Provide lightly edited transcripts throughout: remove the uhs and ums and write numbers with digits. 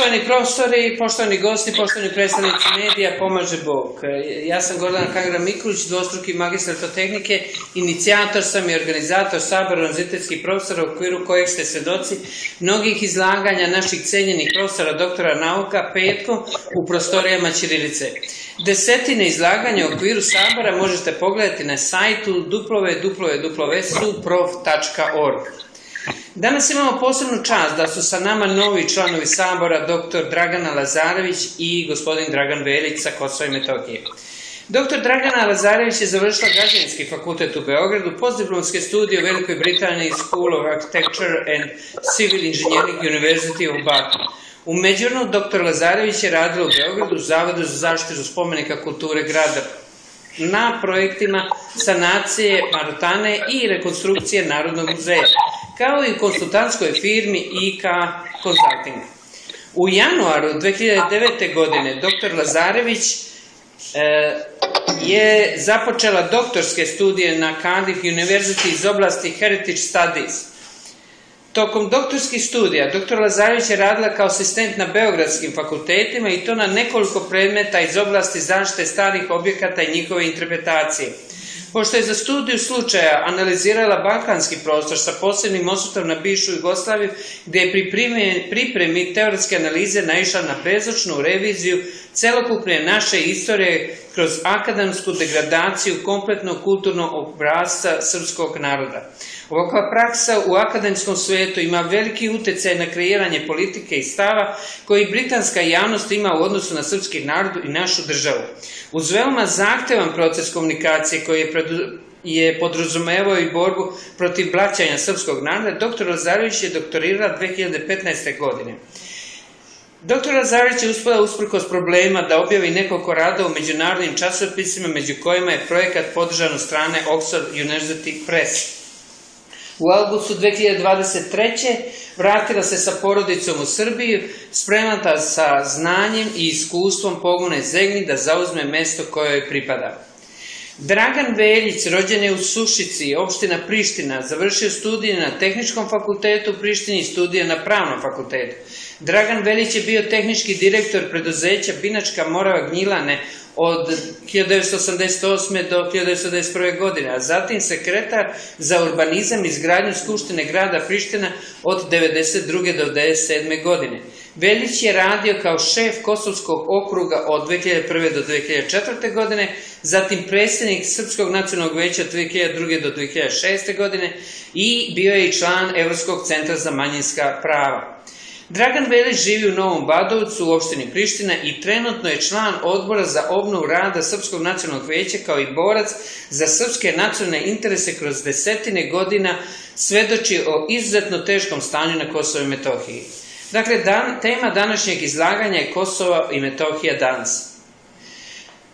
Poštovani profesori, poštovani gosti, poštovani predstavnici medija, pomaže Bog. Ja sam Gordana Kangrga Mikulić, dvostruki magistar elektrotehnike, inicijator sam i organizator Sabora univerzitetskih profesora u okviru kojeg ste svedoci mnogih izlaganja naših cenjenih profesora, doktora nauka, petkom u prostorijama Čirilice. Desetine izlaganja u okviru Sabora možete pogledati na sajtu www.suprof.org. Danas imamo posebnu čast da su sa nama novi članovi Sabora dr. Dragana Lazarević i gospodin Dragan Velić sa Kosova i Metohije. Dr. Dragana Lazarević je završila Građevinski fakultet u Beogradu, postdiplomske studije u Velikoj Britaniji School of Architecture and Civil Engineering University of Baku. U međuvremenu dr. Lazarević je radila u Beogradu u Zavodu za zaštitu spomenika kulture grada na projektima sanacije Marutane i rekonstrukcije Narodnog muzeja, kao i u konsultantskoj firmi IK Consulting. U januaru 2009. godine dr. Lazarević je započela doktorske studije na Cardiff University iz oblasti Heritage Studies. Tokom doktorskih studija dr. Lazarević je radila kao asistent na beogradskim fakultetima i to na nekoliko predmeta iz oblasti zaštite starih objekata i njihove interpretacije. Pošto je za studiju slučaja analizirala balkanski prostor sa posebnim osvrtom na bivšu Jugoslaviju, gde je pri pripremi teoretske analize naišla na bezočnu reviziju celokupne naše istorije kroz akademsku degradaciju kompletnog kulturnog obrasca srpskog naroda. Ovakva praksa u akademskom svetu ima veliki utjecaj na kreiranje politike i stava koji britanska javnost ima u odnosu na srpski narod i našu državu. Uz veoma zahtevan proces komunikacije koji je podrazumevao i borbu protiv blaćenja srpskog naroda, dr. Lazarević je doktorirala 2015. godine. Dr. Lazarević je uspela usprkos problema da objavi nekoliko radova u međunarodnim časopisima, među kojima je projekat podržan od strane Oxford University Press. U avgustu 2023. vratila se sa porodicom u Srbiju, spremata sa znanjem i iskustvom pogone Zegni da zauzme mesto koje joj pripada. Dragan Velić, rođen je u Sušici, opština Priština, završio studije na Tehničkom fakultetu u Prištini i studije na Pravnom fakultetu. Dragan Velić je bio tehnički direktor preduzeća Binačka Morava Gnilane od 1988. do 1991. godine, a zatim sekretar za urbanizam i izgradnju Skupštine grada Priština od 1992. do 1997. godine. Velić je radio kao šef Kosovskog okruga od 2001. do 2004. godine, zatim predsjednik Srpskog nacionalnog veća od 2002. do 2006. godine i bio je i član Evropskog centra za manjinska prava. Dragan Velić živi u Novom Badovcu u opštini Priština i trenutno je član odbora za obnovu rada Srpskog nacionalnog veća kao i borac za srpske nacionalne interese kroz desetine godina svedoči o izuzetno teškom stanju na Kosovu i Metohiji. Dakle, tema današnjeg izlaganja je Kosova i Metohija danas.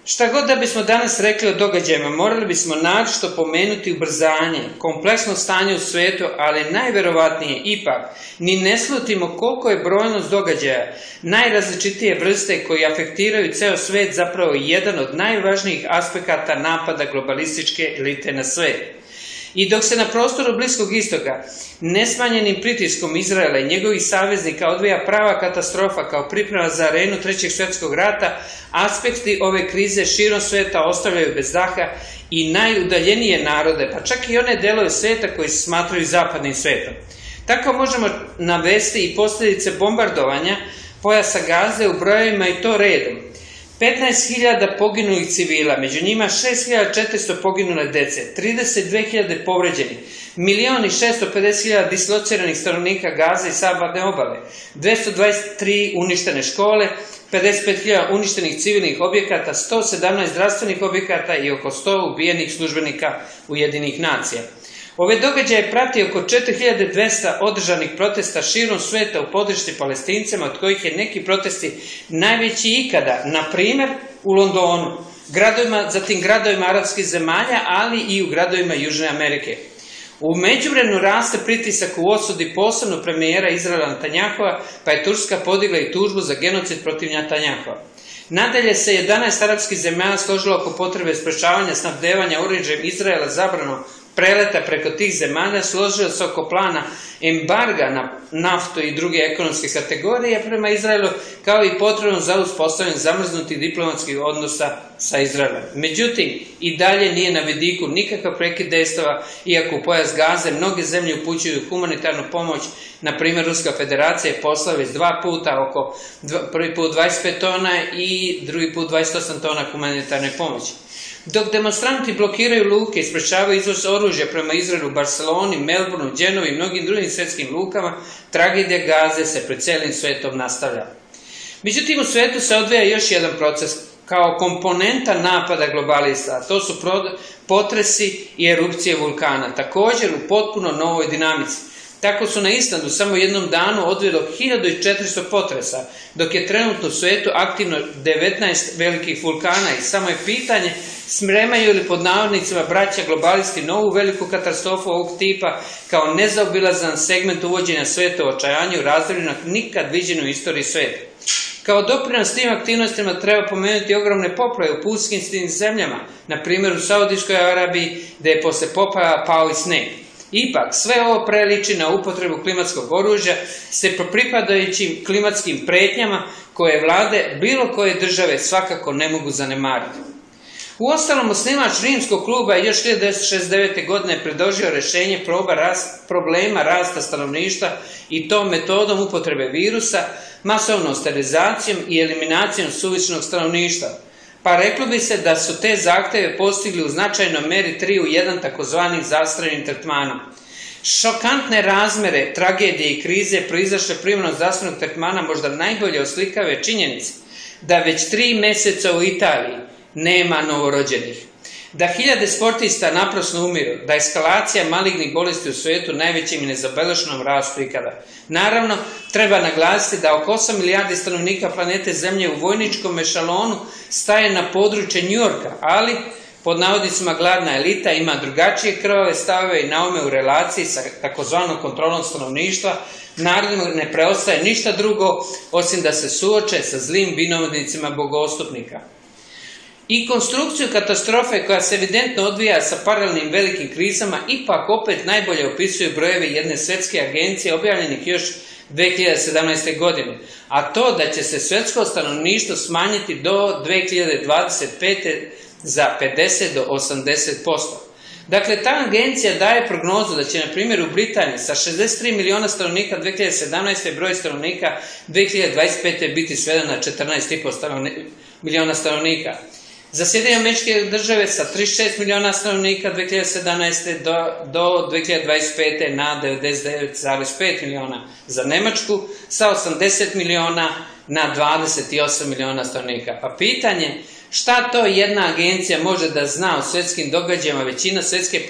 Šta god da bismo danas rekli o događajima, morali bismo naročito pomenuti ubrzanje, kompleksno stanje u svetu, ali najverovatnije ipak ni ne slutimo koliko je brojnost događaja, najrazličitije vrste koji afektiraju ceo svet zapravo jedan od najvažnijih aspekata napada globalističke elite na svet. I dok se na prostoru Bliskog istoka nesmanjenim pritiskom Izraela i njegovih saveznika odvija prava katastrofa kao priprema za arenu Trećeg svjetskog rata, aspekti ove krize širom sveta ostavljaju bez daha i najudaljenije narode, pa čak i one delove sveta koji se smatraju zapadnim svetom. Tako možemo navesti i posljedice bombardovanja pojasa Gaze u brojevima i to redom. 15.000 poginulih civila, među njima 6.400 poginule dece, 32.000 povređenih, 1.650.000 dislociranih stanovnika Gaza i Zapadne obale, 223 uništene škole, 55.000 uništenih civilnih objekata, 117 zdravstvenih objekata i oko 100 ubijenih službenika Ujedinjenih nacija. Ove događaje prati oko 4200 održanih protesta širom sveta u podršci Palestincima, od kojih je neki protesti najveći ikada, na primjer u Londonu, zatim gradovima arapskih zemalja, ali i u gradovima Južne Amerike. U međuvremenu raste pritisak u osudi posebno premijera Izraela Netanjahua, pa je Turska podigla i tužbu za genocid protiv Netanjahua. Nadalje se 11 arapskih zemalja složilo oko potrebe sprečavanja snabdevanja oružjem Izraela zabranom preleta preko tih zemalja složio se oko plana embarga na naftu i druge ekonomske kategorije prema Izraelu, kao i potrebno za uspostavljanje zamrznutih diplomatskih odnosa sa Izraelom. Međutim, i dalje nije na vidiku nikakav prekid dejstava, iako u pojas Gaze mnoge zemlje upućuju humanitarnu pomoć, na primjer Ruska federacija je poslala već dva puta, prvi put 25 tona i drugi put 28 tona humanitarne pomoći. Dok demonstranti blokiraju luke i sprečavaju izvoz oružja prema Izraelu, Barceloni, Melbourneu, Dženovi i mnogim drugim svetskim lukama, tragedija Gaze se pred celim svetom nastavlja. Međutim, u svetu se odvija još jedan proces kao komponenta napada globalista, a to su potresi i erupcije vulkana, također u potpuno novoj dinamici. Tako su na Islandu samo u jednom danu odvilo 1400 potresa, dok je trenutno u svetu aktivno 19 velikih vulkana i samo je pitanje spremaju li pod navodnicima braća globalisti novu veliku katastrofu ovog tipa kao nezaobilazan segment uvođenja sveta u očajanju razdoblju nikad viđenu u istoriji sveta. Kao doprinos tim aktivnostima treba pomenuti ogromne poplave u pustinjskim zemljama, na primjer u Saudijskoj Arabiji gde je posle poplava pao i sneg. Ipak, sve ovo preliči na upotrebu klimatskog oružja se pripadajućim klimatskim pretnjama koje vlade bilo koje države svakako ne mogu zanemariti. Uostalom, osnivač Rimskog kluba je još 1969. godine predložio rešenje problema rasta stanovništva i to metodom upotrebe virusa, masovnom sterilizacijom i eliminacijom suvišnog stanovništva. Pa reklo bi se da su te zahteve postigli u značajnoj meri 3:1 takozvanim zdravstvenim tretmanom. Šokantne razmere tragedije i krize proizašle primjenom zdravstvenog tretmana možda najbolje oslikave činjenice da već 3 meseca u Italiji nema novorođenih, da hiljade sportista naprasno umiru, da eskalacija malignih bolesti u svetu najvećim i nezabeleženom rastu ikada. Naravno, treba naglasiti da oko 8 milijardi stanovnika planete Zemlje u vojničkom ešalonu staje na područje Njujorka, ali pod navodnicima gladna elita ima drugačije krvave stavove i naume u relaciji sa takozvanom kontrolom stanovništva, narodima ne preostaje ništa drugo osim da se suoče sa zlim vinovnicima bogostupnika. I konstrukciju katastrofe koja se evidentno odvija sa paralelnim velikim krizama ipak opet najbolje opisuju brojeve jedne svetske agencije objavljenih još 2017. godine, a to da će se svetsko stanovništvo smanjiti do 2025. za 50 do 80%. Dakle, ta agencija daje prognozu da će, na primjer, u Britaniji sa 63 miliona stanovnika 2017. broj stanovnika 2025. biti sveden na 14,5 miliona stanovnika. Za SAD sa 36 miliona stanovnika 2017. do 2025. na 99,5 miliona, za Nemačku sa 80 miliona na 28 miliona stanovnika. Pa pitanje šta to jedna agencija može da zna o svetskim događajima, većina svetske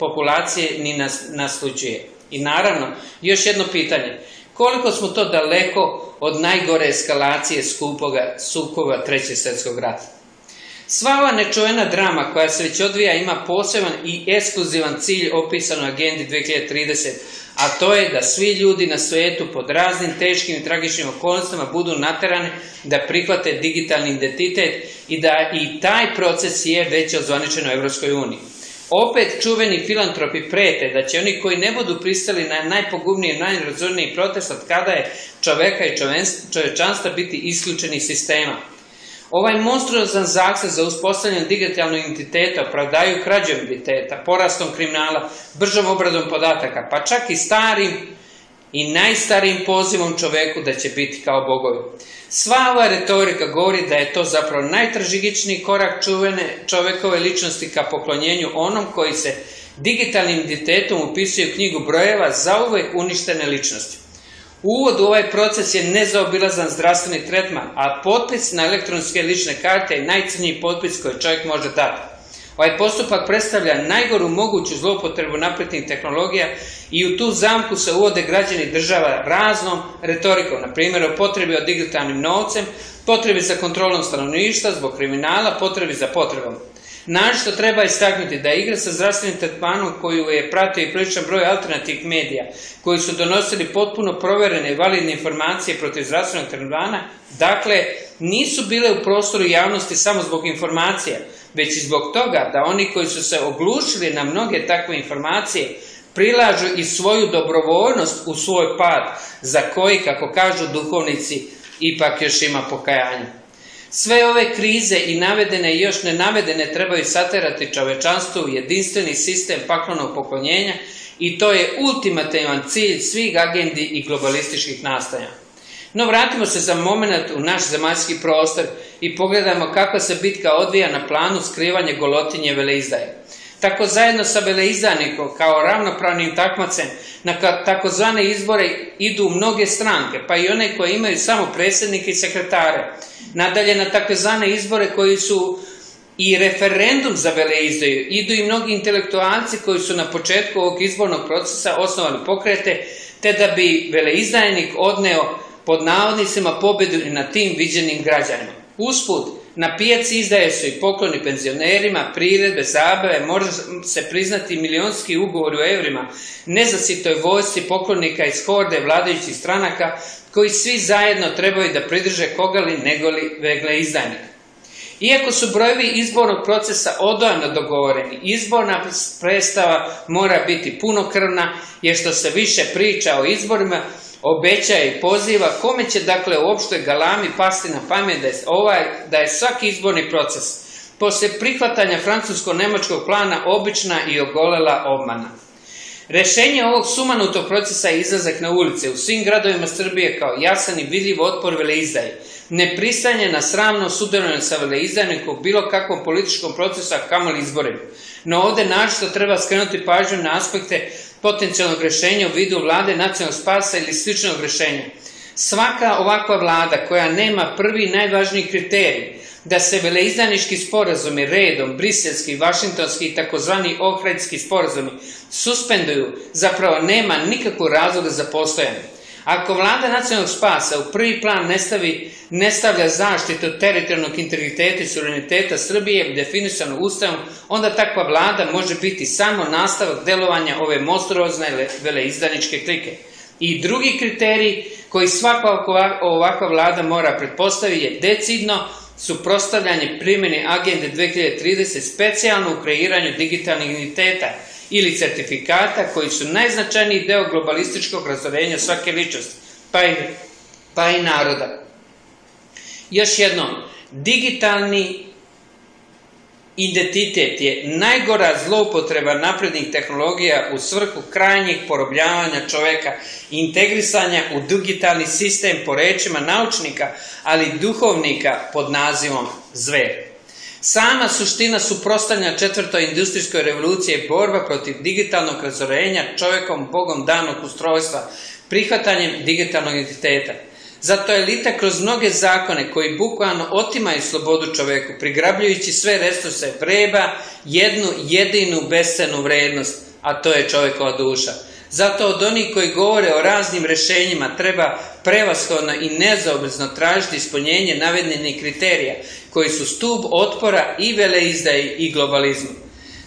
populacije ni naslućuje. I naravno, još jedno pitanje, koliko smo to daleko od najgore eskalacije sukoba Trećeg svetskog rata. Sva ova nečuvena drama koja se već odvija ima poseban i ekskluzivan cilj opisan u Agendi 2030, a to je da svi ljudi na svetu pod raznim teškim i tragičnim okolnostima budu naterani da prihvate digitalni identitet i da i taj proces je već odzvaničen u Evropskoj uniji. Opet čuveni filantropi prete da će oni koji ne budu pristali na najpogubniji i najrazorniji protest od kada je čoveka i čovečanstva biti isključenih sistema. Ovaj monstruozan zahtev za uspostavljanje digitalnog identiteta opravdaju krađom identiteta, porastom kriminala, bržom obradom podataka, pa čak i starim i najstarijim pozivom čoveku da će biti kao bogovi. Sva ova retorika govori da je to zapravo najtragičniji korak čuvene čovekove ličnosti ka poklonjenju onom koji se digitalnim identitetom upisuje u knjigu brojeva zauvek uništene ličnosti. Uvod u ovaj proces je nezaobilazan zdravstveni tretman, a potpis na elektronske lične karte je najcrniji potpis koji čovjek može dati. Ovaj postupak predstavlja najgoru moguću zloupotrebu naprednih tehnologija i u tu zamku se uvode građani država raznom retorikom, na primjer o potrebi o digitalnim novcem, potrebi za kontrolom stanovništva zbog kriminala, potrebi za potrebom. Naročito treba istaknuti da je igra sa zdravstvenim tretmanom koju je pratio i priličan broj alternativnih medija koji su donosili potpuno proverene i validne informacije protiv zdravstvenog tretmana, dakle nisu bile u prostoru javnosti samo zbog informacija, već i zbog toga da oni koji su se oglušili na mnoge takve informacije prilažu i svoju dobrovoljnost u svoj pad, za koji, kako kažu duhovnici, ipak još ima pokajanje. Sve ove krize i navedene i još nenavedene trebaju saterati čovečanstvo u jedinstveni sistem paklonog poklonjenja i to je ultimativan cilj svih agendi i globalističkih nastajanja. No vratimo se za moment u naš zemaljski prostor i pogledamo kakva se bitka odvija na planu skrivanja golotinje veleizdaje. Tako zajedno sa veleizdajnikom kao ravnopravnim takmacem na takozvane izbore idu mnoge stranke, pa i one koje imaju samo predsjednike i sekretare. Nadalje na takozvane izbore koji su i referendum za veleizdaju idu i mnogi intelektualci koji su na početku ovog izbornog procesa osnovali pokrete, te da bi veleizdajnik odneo pod navodnicima pobjedu i na tim viđenim građanima. Usput, na pijaci izdaje su i pokloni penzionerima, priredbe, zabave, može se priznati milionski ugovor u evrima, nezasitoj vojsci poklonika iz horde vladajućih stranaka koji svi zajedno trebaju da pridrže koga li nego li veleizdajnika. Iako su brojevi izbornog procesa odavno dogovoreni, izborna predstava mora biti punokrvna, jer što se više priča o izborima, obećaje i poziva kome će dakle u opštoj galami pasti na pamet da je svaki izborni proces poslije prihvatanja francusko-nemačkog plana obična i ogolela obmana. Rešenje ovog sumanutog procesa je izlazak na ulice u svim gradovima Srbije kao jasan i vidljiv otpor veleizdaje, nepristajanje na sramno sudarenje sa veleizdajnikom u bilo kakvom političkom procesu, a kamoli izborima. No ovdje našto treba skrenuti pažnju na aspekte potencijalnog rješenja u vidu vlade nacionalnog spasa ili sličnog rješenja. Svaka ovakva vlada koja nema prvi najvažniji kriterij da se veleizdajnički sporazumi redom, briselski, vašingtonski i takozvani ohridski sporazumi suspenduju, zapravo nema nikakvog razloga za postojanje. Ako vlada nacionalnog spasa u prvi plan ne stavlja zaštitu teritorijalnog integriteta i suvereniteta Srbije definisano Ustavom, onda takva vlada može biti samo nastavak delovanja ove monstruozne veleizdajničke klike. I drugi kriterij koji svaka ovakva vlada mora pretpostaviti je decidno suprotstavljanje primjeni Agende 2030 specijalno u kreiranju digitalnih identiteta ili certifikata koji su najznačajniji deo globalističkog razorenja svake ličnosti, pa i naroda. Još jednom, digitalni identitet je najgora zloupotreba naprednih tehnologija u svrhu krajnjeg porobljavanja čoveka i integrisanja u digitalni sistem po rečima naučnika, ali i duhovnika pod nazivom zver. Sama suština suprotstavljanja četvrtoj industrijskoj revoluciji je borba protiv digitalnog razorenja čovekom bogom danog ustrojstva, prihvatanjem digitalnog identiteta. Zato elita kroz mnoge zakone koji bukvalno otimaju slobodu čoveku, prigrabljujući sve resurse, vreba jednu jedinu bescenu vrednost, a to je čovekova duša. Zato od onih koji govore o raznim rješenjima treba prevashodno i nezaobilazno tražiti ispunjenje navedenih kriterija koji su stup otpora i veleizdaji i globalizmu.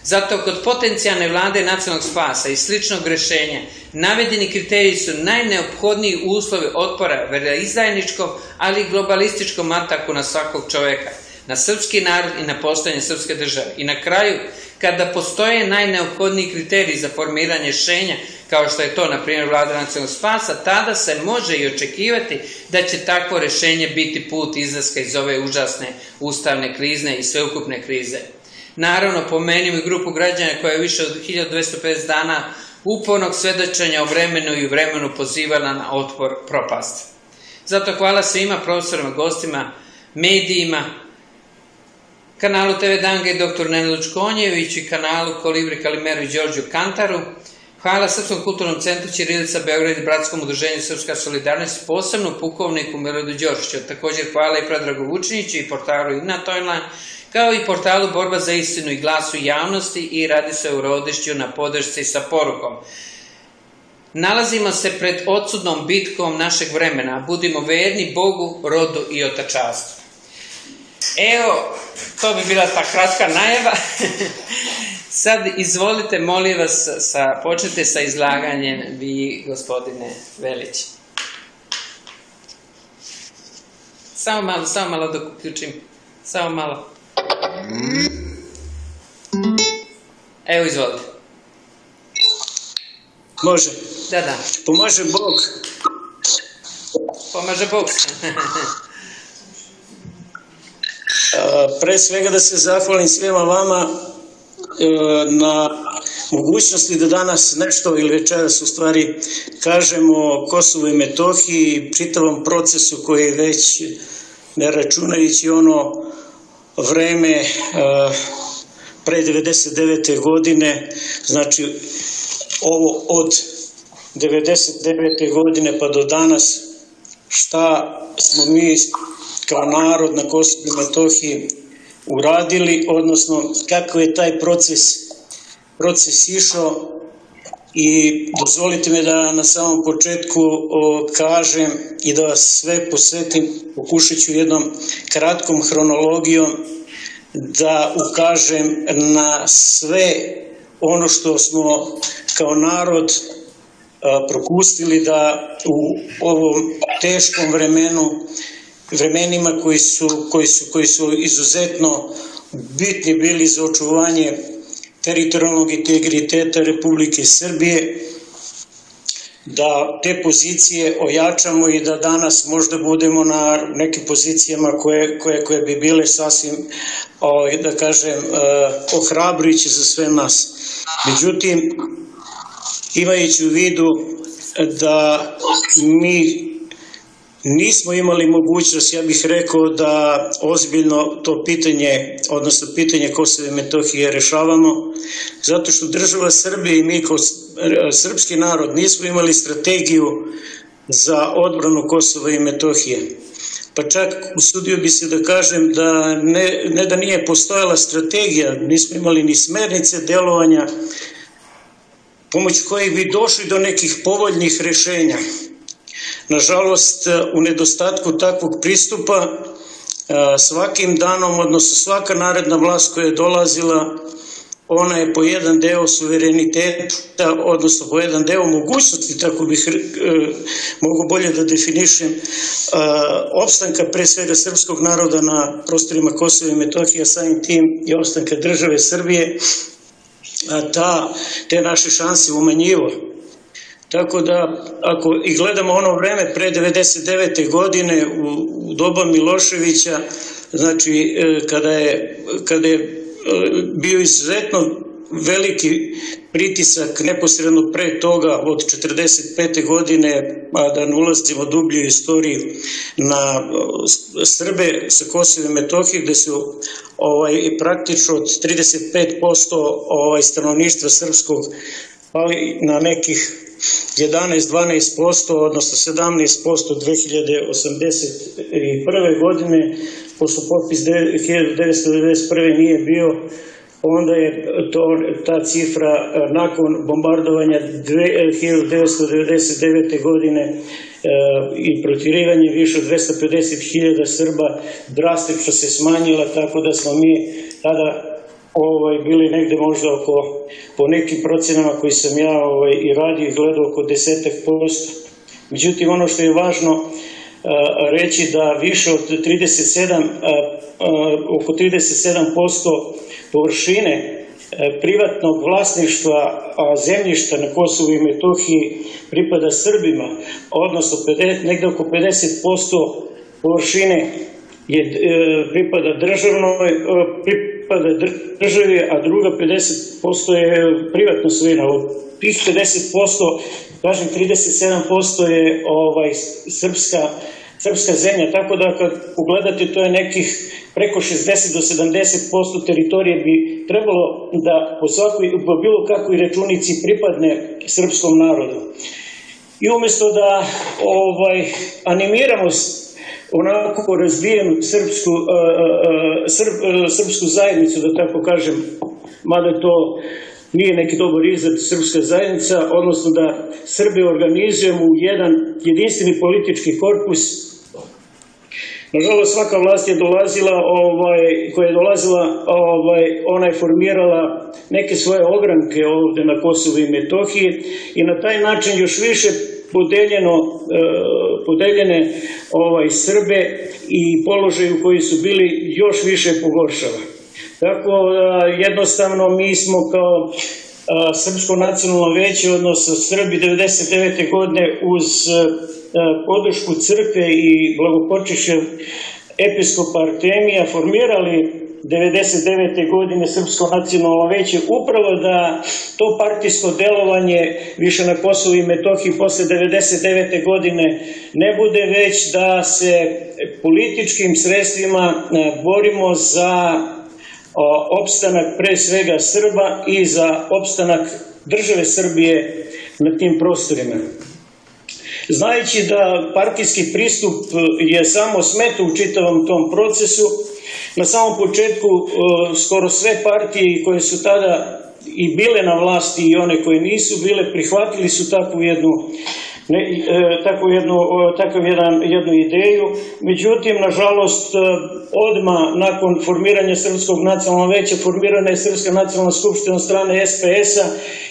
Zato kod potencijalne vlade nacionalnog spasa i sličnog rješenja navedeni kriteriji su najneophodniji uslovi otpora veleizdajničkom, ali i globalističkom ataku na svakog čoveka, na srpski narod i na postojanje srpske države. I na kraju, kada postoje najneophodniji kriteriji za formiranje rješenja, kao što je to, na primjer, vlada nacionalnog spasa, tada se može i očekivati da će takvo rješenje biti put izlaska iz ove užasne ustavne krize i sveukupne krize. Naravno, pomenimo i grupu građana koja je više od 1250 dana upornog svedočenja o vremenu i vremenu pozivala na otpor propasti. Zato hvala svima profesorima, gostima, medijima, kanalu TV Danga i dr. Nenad Lučkonjević i kanalu Kolibri Kalimeru i Đorđu Kantaru. Hvala Srpskom kulturnom centru Čirilica Beograd i Bratskom udruženju Srpska solidarnost, posebno pukovniku Mirodu Đorđiću. Također hvala i Predragu Vučiniću i portalu Igna Tojnlan, kao i portalu Borba za istinu i glasu javnosti i radi se u Rodišću na podršci sa porukom. Nalazimo se pred odsudnom bitkom našeg vremena. Budimo verni Bogu, rodu i otačastvu. Evo, to bi bila ta kratka najava. Sad izvolite, molim vas, počnite sa izlaganjem vi, gospodine Velić. Samo malo dok uključim. Samo malo. Evo, izvolite. Može. Da. Pomaže Bog. Pomaže Bog. Pre svega da se zahvalim svima vama na mogućnosti da danas nešto ili večeras u stvari kažemo o Kosovu i Metohiji, čitavom procesu koji je već, ne računajući ono vreme pre 99. godine, znači ovo od 99. godine pa do danas, šta smo mi kao narod na Kosovu i Metohiji uradili, odnosno kako je taj proces išao. I dozvolite mi da na samom početku kažem i da vas sve posvetim, pokušat ću jednom kratkom hronologijom da ukažem na sve ono što smo kao narod propustili da u ovom teškom vremenima koji su izuzetno bitni bili za očuvanje teritorijalnog integriteta Republike Srbije, da te pozicije ojačamo i da danas možda budemo na nekim pozicijama koje bi bile sasvim, da kažem, ohrabrujuće za sve nas. Međutim, imajući u vidu da mi nismo imali mogućnost, ja bih rekao, da ozbiljno to pitanje, odnosno pitanje Kosova i Metohije, rešavamo, zato što država Srbije i mi kao srpski narod nismo imali strategiju za odbranu Kosova i Metohije. Pa čak usudio bi se da kažem da ne da nije postojala strategija, nismo imali ni smernice delovanja pomoć kojih bi došli do nekih povoljnih rešenja. Nažalost, u nedostatku takvog pristupa, svakim danom, odnosno svaka naredna vlast koja je dolazila, ona je po jedan deo suvereniteta, odnosno po jedan deo mogućnosti, tako bih mogu bolje da definišem, opstanka pre svega srpskog naroda na prostorima Kosova i Metohije, samim tim i opstanka države Srbije, te naše šanse umanjivo. Tako da, ako i gledamo ono vreme pre 99. godine u doba Miloševića, znači kada je bio izuzetno veliki pritisak neposredno pre toga od 45. godine, a da ne ulazimo dublje u istoriju, na Srbe sa Kosova i Metohije, gde su praktično od 35% stanovništva srpskog pali na nekih 11-12%, odnosno 17% 2081. godine, pošto popis 1991. nije bio, onda je ta cifra nakon bombardovanja 1999. godine i protirivanje više od 250.000 Srba drastično se smanjila, tako da smo mi tada bili negde možda oko, po nekim procenama koji sam ja i radio i gledao, oko 10%. Međutim, ono što je važno reći da više od oko 37% površine privatnog vlasništva zemljišta na Kosovu i Metohiji pripada Srbima, odnosno negde oko 50% površine pripada državi, a druga 50% je privatna svojina. Od tih 50%, kažem 37% je srpska zemlja, tako da kad pogledate to je nekih preko 60 do 70% teritorije bi trebalo da po bilo kakvoj računici pripadne srpskom narodu. I umesto da animiramo onako razvijem srpsku zajednicu, da tako kažem, mada to nije neki dobar izraz srpska zajednica, odnosno da Srbe organizujemo u jedan jedinstveni politički korpus. Nažalost, svaka vlast koja je dolazila, ona je formirala neke svoje ogranke ovde na Kosovu i Metohiji i na taj način još više podeljene Srbe i položaju koji su bili još više pogoršava. Tako jednostavno mi smo kao Srpsko nacionalno veće, odnosno Srbi 99. godine uz podršku crkve i blagopočešća episkopa Artemija formirali 99. godine Srpsko nacionalno veće, upravo da to partijsko delovanje više na Kosovu i Metohiji posle 99. godine ne bude, već da se političkim sredstvima borimo za opstanak pre svega Srba i za opstanak države Srbije na tim prostorima. Znajući da partijski pristup je samo smet u čitavom tom procesu, na samom početku skoro sve partije koje su tada i bile na vlasti i one koje nisu bile, prihvatili su takvu jednu ideju. Međutim, nažalost, odmah nakon formiranja Srpskog nacionalnog veća, formirana je Srpska nacionalna skupština od strane SPS-a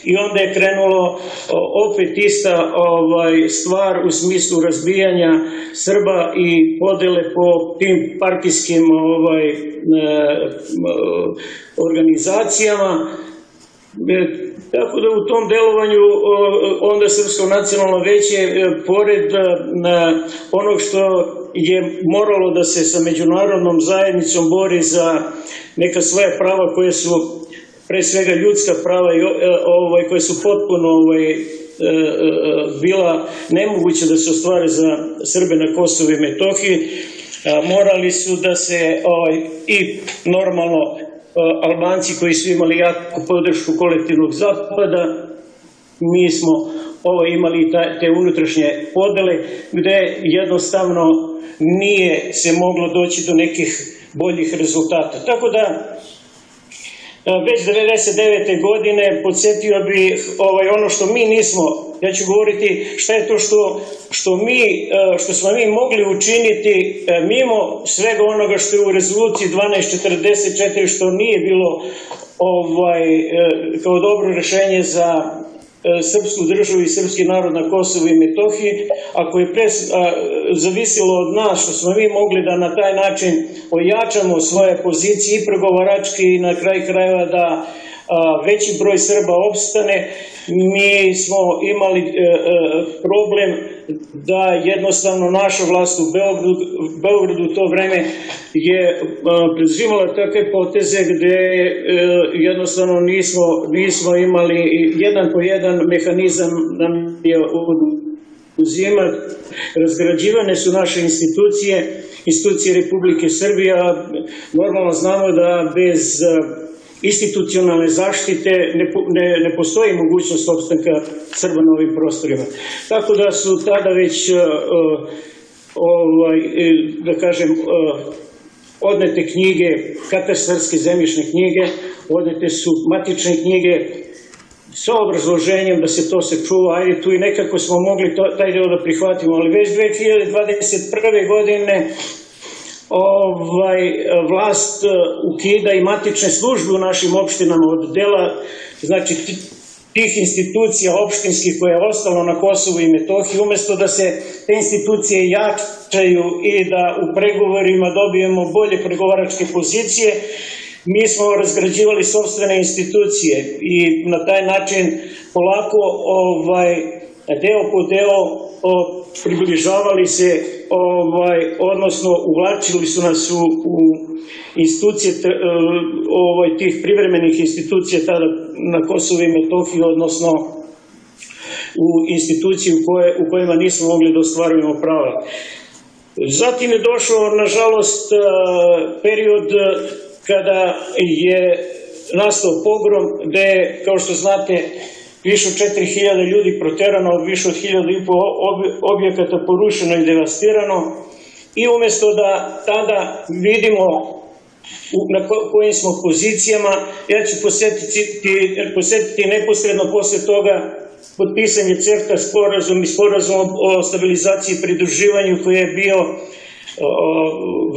i onda je krenulo opet ista stvar u smislu razbijanja Srba i podele po tim partijskim organizacijama. Tako da u tom delovanju onda Srpsko nacionalno veće, pored onog što je moralo da se sa međunarodnom zajednicom bori za neka svoja prava koje su pre svega ljudska prava i koje su potpuno bila nemoguće da se ostvare za Srbe na Kosovu i Metohiji, morali su da se i normalno Albanci koji su imali jaku podršku kolektivnog zapada, mi smo imali te unutrašnje podele gde jednostavno nije se moglo doći do nekih boljih rezultata. Tako da već 99. godine podsjetio bi ono što mi nismo, ja ću govoriti šta je to što smo mi mogli učiniti mimo svega onoga što je u rezoluciji 1244, što nije bilo kao dobro rešenje za srpsku državu i srpski narod na Kosovu i Metohiji, ako je zavisilo od nas što smo mi mogli da na taj način ojačamo svoje pozicije i pregovaračke i na kraj krajeva da veći broj Srba opstane, mi smo imali problem da jednostavno naša vlast u Beogradu u to vreme je preduzimala takve poteze gde jednostavno nismo imali jedan po jedan mehanizam nam je uzimat. Razgrađivane su naše institucije Republike Srbije. Normalno znamo da bez institucionalne zaštite ne postoji mogućnost opstanka Srba na ovim prostorima. Tako da su tada već, da kažem, odnete knjige, katastarske zemljišne knjige, odnete su matične knjige sa obrazloženjem da se to se čuva, ajde tu i nekako smo mogli taj deo da prihvatimo, ali već 2021. godine vlast ukida i matične službe u našim opštinama od dela, znači tih institucija opštinskih koje je ostalo na Kosovu i Metohiji, umesto da se te institucije jačaju i da u pregovorima dobijemo bolje pregovaračke pozicije, mi smo razgrađivali sopstvene institucije i na taj način polako deo po deo približavali se, odnosno uvlačili su nas u institucije tih privremenih institucija tada na Kosovu i Metohiji, odnosno u instituciji u kojima nismo mogli da ostvarujemo prava. Zatim je došao, nažalost, period kada je nastao pogrom gde, kao što znate, više od 4000 ljudi proterano, više od 1500 objekata porušeno i devastirano. I umesto da tada vidimo na kojim smo pozicijama, ja ću posjetiti neposredno posle toga potpisanje CEFTA sporazuma i sporazuma o stabilizaciji i pridruživanju koji je bio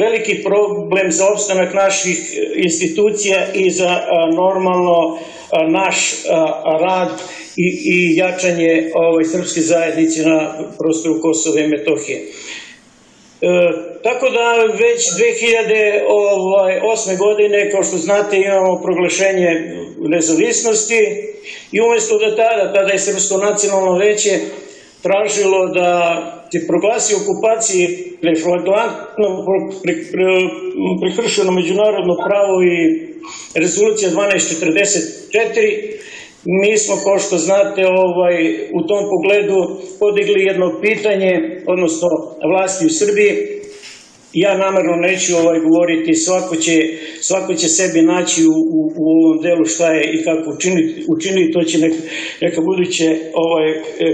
veliki problem za opstanak naših institucija i za normalno naš rad i jačanje srpske zajednice na prostoru Kosova i Metohije. Tako da već 2008. godine, kao što znate, imamo proglašenje nezavisnosti i umjesto da tada je Srpsko nacionalno veće tražilo da se proglasi okupaciji flagrantno prekršeno međunarodno pravo i rezolucija 1244, mi smo, kao što znate, u tom pogledu podigli jedno pitanje, odnosno vlasti u Srbiji. Ja namerno neću govoriti, svako će sebi naći u ovom delu šta je i kako učiniti, to će neka buduće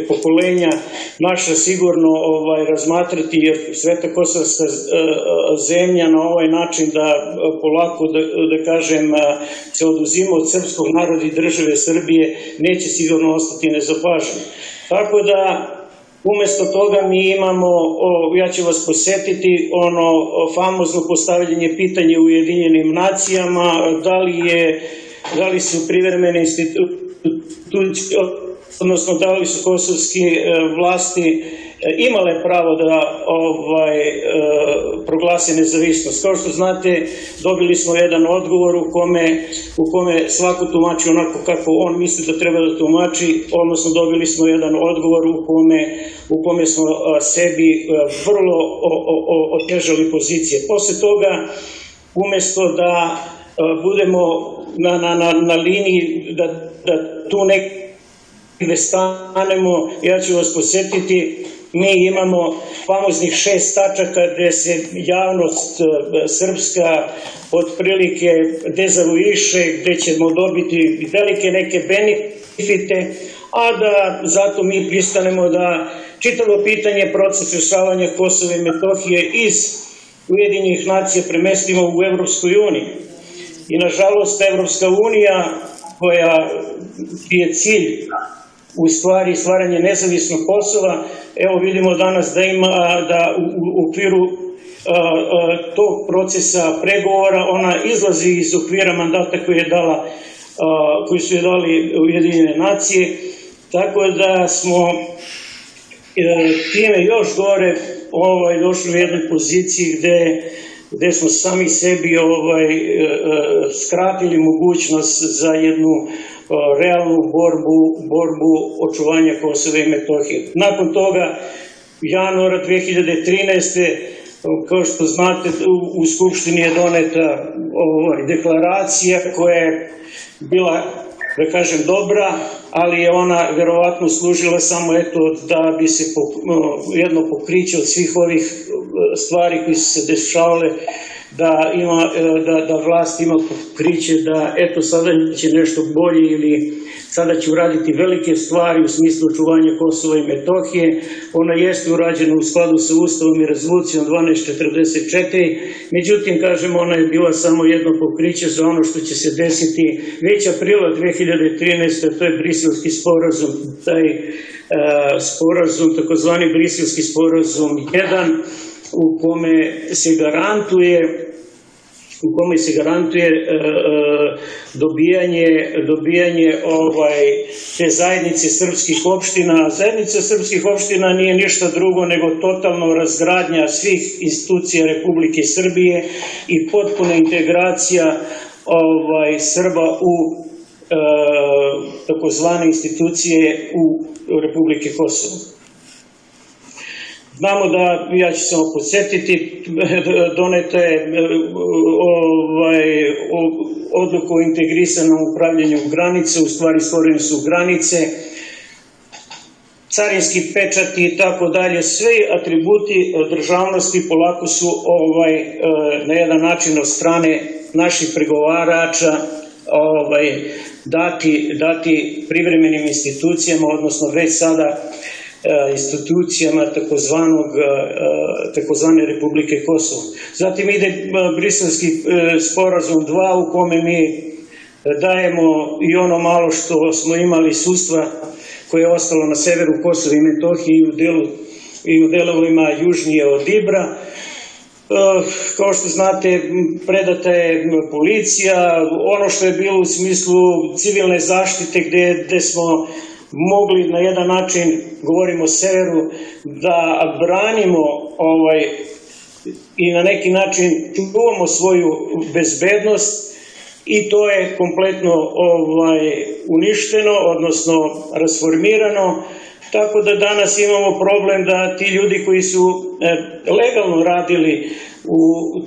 pokolenja naša sigurno razmatrati, jer sveta kosovska zemlja na ovaj način da polako, da kažem, se oduzima od srpskog naroda i države Srbije, neće sigurno ostati nezapažena. Tako da, umesto toga mi imamo, ja ću vas posjetiti, ono famozno postavljanje pitanja u Ujedinjenim nacijama, da li su privremene institucije, odnosno da li su kosovske vlasti imale pravo da proglase nezavisnost. Kao što znate, dobili smo jedan odgovor u kome svako tumači onako kako on misli da treba da tumači, odnosno dobili smo jedan odgovor u kome smo sebi vrlo otežali pozicije. Posle toga, umesto da budemo na liniji, da tu negde stanemo, ja ću vas posjetiti, mi imamo famoznih 6 tačaka gde se javnost srpska otprilike dezavuiše, gde ćemo dobiti velike neke benefite, a da zato mi pristanemo da čitavo pitanje proces rješavanja Kosova i Metohije iz Ujedinjenih nacija premestimo u Evropskoj uniji. I nažalost Evropska unija, koja je cilj u stvari stvaranje nezavisnog Kosova, evo vidimo danas da ima, da u okviru tog procesa pregovora ona izlazi iz okvira mandata koji su je dali Ujedinjene nacije, tako da smo time još gore došli u jednoj poziciji gde smo sami sebi skratili mogućnost za jednu realnu borbu očuvanja Kosova i Metohije. Nakon toga, januara 2013. kao što znate, u Skupštini je doneta deklaracija koja je bila, da kažem, dobra, ali je ona verovatno služila samo da bi se jedno pokriće od svih ovih stvari koji su se dešavale, da vlast ima pokriće, da sada će nešto bolje ili sada će uraditi velike stvari u smislu očuvanja Kosova i Metohije. Ona jeste urađena u skladu sa Ustavom i rezolucijom 1244, međutim, kažem, ona je bila samo jedno pokriće za ono što će se desiti već aprila 2013. To je briselski sporazum, taj sporazum, takozvani briselski sporazum 1, u kome se garantuje dobijanje te zajednice srpskih opština. Zajednica srpskih opština nije ništa drugo nego totalno razgradnja svih institucija Republike Srbije i potpuna integracija Srba u takozvane institucije u Republike Kosovo. Znamo da, ja ću samo podsjetiti, doneta je odluka o integrisanom upravljanju granice, u stvari stvorene su granice, carinski pečati i tako dalje, sve atributi državnosti polako su na jedan način od strane naših pregovarača dati privremenim institucijama, odnosno već sada institucijama takozvane Republike Kosovo. Zatim ide briselski sporazum 2 u kome mi dajemo i ono malo što smo imali sudstva koje je ostalo na severu Kosova i Metohije i u delovima južnije od Ibra. Kao što znate, predata je policija, ono što je bilo u smislu civilne zaštite gde smo mogli na jedan način, govorimo o severu, da branimo i na neki način čuvamo svoju bezbednost i to je kompletno uništeno, odnosno rasformirano. Tako da danas imamo problem da ti ljudi koji su legalno radili u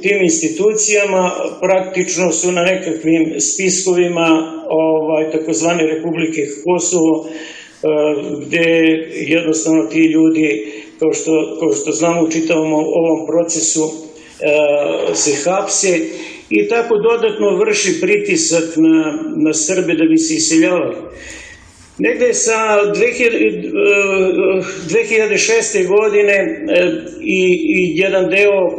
tim institucijama praktično su na nekakvim spiskovima takozvane Republike Kosovo, gde jednostavno ti ljudi, kao što znamo u čitavom ovom procesu, se hapse i tako dodatno vrši pritisak na Srbe da bi se iseljavali. Negde sa 2006. godine i jedan deo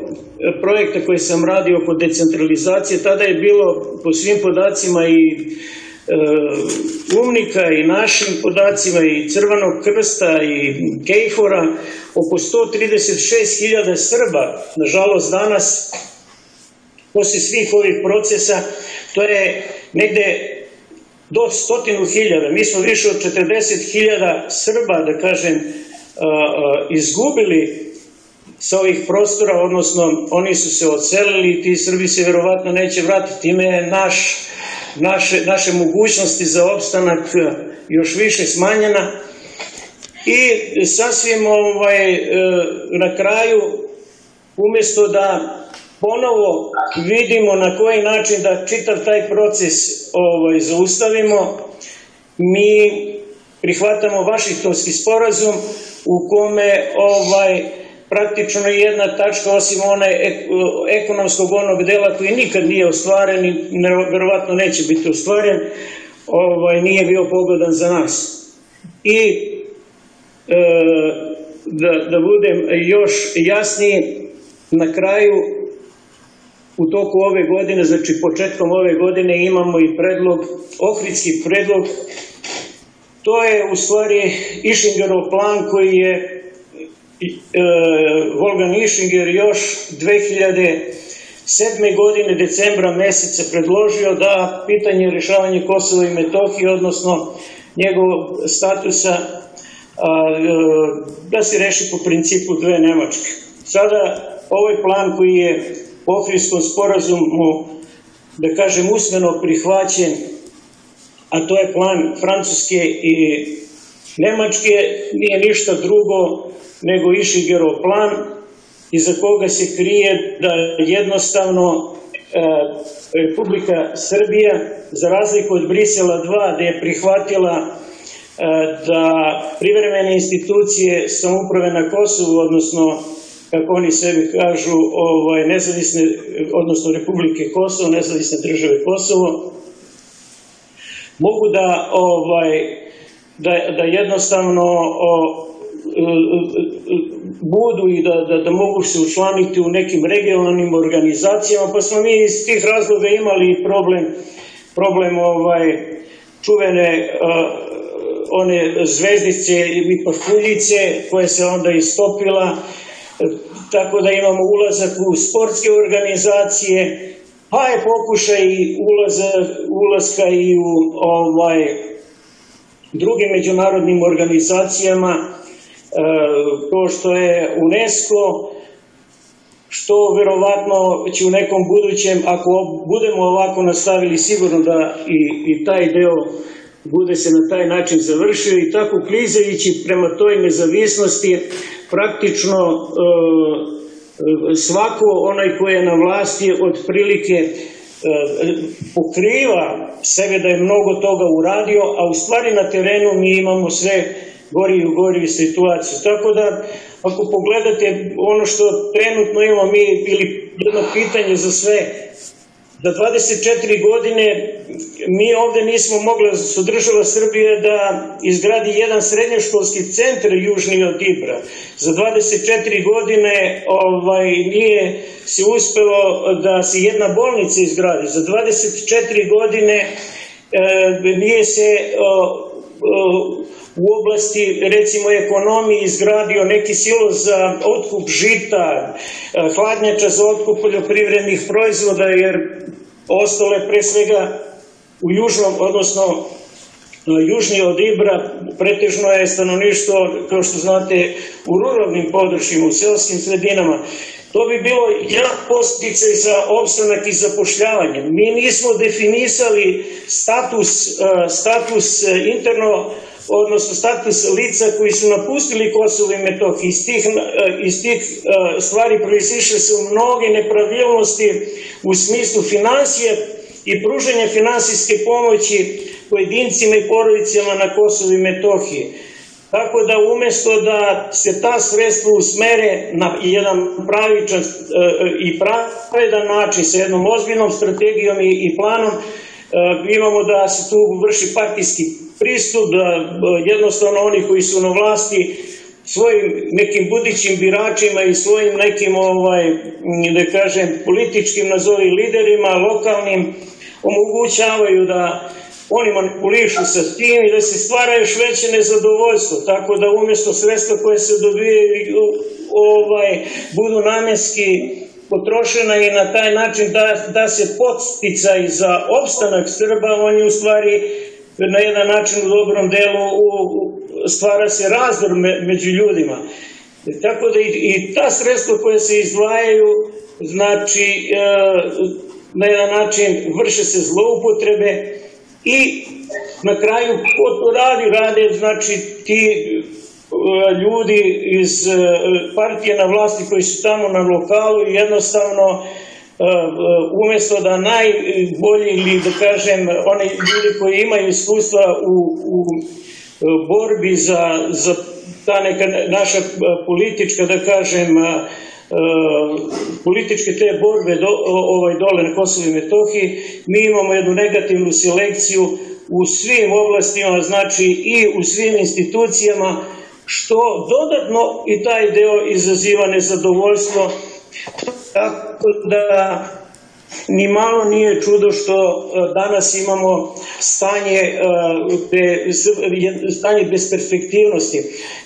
projekta koji sam radio oko decentralizacije, tada je bilo po svim podacima i UNMIK-a i našim podacima i Crvenog krsta i KFOR-a oko 136.000 Srba. Nažalost danas, poslije svih ovih procesa, to je negde do 100.000, mi smo više od 40.000 Srba, da kažem, izgubili sa ovih prostora, odnosno oni su se odselili i ti Srbi se verovatno neće vratiti. Time je naše mogućnosti za opstanak još više smanjena i sasvim na kraju, umjesto da ponovo vidimo na koji način da čitav taj proces zaustavimo, mi prihvatamo Vašingtonski sporazum u kome praktično jedna tačka, osim one ekonomskog onog dela koji nikad nije ostvaren i verovatno neće biti ostvaren, nije bio pogodan za nas. I da budem još jasniji, na kraju u toku ove godine, znači početkom ove godine, imamo i predlog, Ohridski predlog. To je u stvari Išingerov plan koji je Wolfgang Ischinger još 2007. godine, decembra meseca, predložio da pitanje rješavanja Kosova i Metohije, odnosno njegovog statusa, da se reši po principu dve Nemačke. Sada ovaj plan koji je Ohridskom sporazumu, da kažem, usmeno prihvaćen, a to je plan Francuske i Nemačke, nije ništa drugo nego Ishingerov plan, iza koga se krije da jednostavno Republika Srbija, za razliku od Brisela 2, da je prihvatila da privremene institucije samouprave na Kosovu, odnosno kako oni sebi kažu, nezavisne, odnosno Republike Kosovo, nezavisne države Kosovo, mogu da jednostavno budu i da mogu se učlaniti u nekim regionalnim organizacijama, pa smo mi iz tih razloga imali problem čuvene one zvezdice i pahuljice koja se onda istopila, tako da imamo ulazak u sportske organizacije, pa je pokušaj ulaska i u drugim međunarodnim organizacijama, to što je UNESCO, što verovatno će u nekom budućem, ako budemo ovako nastavili, sigurno da i taj deo bude se na taj način završio i tako klizevići prema toj nezavisnosti. Praktično svako onaj koji je na vlasti otprilike pokriva sebe da je mnogo toga uradio, a u stvari na terenu mi imamo sve goriju i goriju situaciju. Tako da ako pogledate ono što trenutno imamo mi, ili jedno pitanje za sve, da 24 godine mi ovde nismo mogli, su država Srbije, da izgradi jedan srednjoškolski centar južni od Ibra. Za 24 godine nije se uspelo da se jedna bolnica izgradi. Za 24 godine nije se u oblasti, recimo, ekonomije izgradio neki silo za otkup žita, hladnjača za otkup poljoprivrednih proizvoda, jer ostale pre svega u južnom, odnosno južnije od Ibra, pretežno je stanovništvo, kao što znate, u ruralnim područjima, u seoskim sredinama. To bi bilo jedan podsticaj za opstanak i zapošljavanje. Mi nismo definisali status interno, odnosno status lica koji su napustili Kosovo i Metohiju. Iz tih stvari proizišle su mnoge nepravilnosti u smislu finansija i pružanja finansijske pomoći pojedincima i porodicama na Kosovo i Metohiji. Tako da umesto da se ta sredstva usmere na jedan pravičan i pravedan način sa jednom ozbiljnom strategijom i planom, imamo da se tu vrši partijski pristup, da jednostavno oni koji su na vlasti svojim nekim budućim biračima i svojim nekim, da kažem, političkim nazovi liderima, lokalnim, omogućavaju da oni manipulišu sa tim i da se stvara još veće nezadovoljstvo, tako da umjesto sredstva koje se dobijaju budu namenski potrošena i na taj način da se podsticaj za opstanak Srba, on je u stvari na jedan način u dobrom delu stvara se razdor među ljudima. Tako da i ta sredstva koje se izdvajaju, znači na jedan način vrše se zloupotrebe i na kraju ko to rade, znači ti ljudi iz partije na vlasti koji su tamo na lokalu i jednostavno umesto da najbolji ili da kažem one ljudi koji imaju iskustva u borbi za ta neka naša politička, da kažem, političke te borbe dole na Kosovo i Metohiji, mi imamo jednu negativnu selekciju u svim oblastima, znači i u svim institucijama, što dodatno i taj deo izaziva nezadovoljstvo, tako da ni malo nije čudo što danas imamo stanje bez perspektivnosti.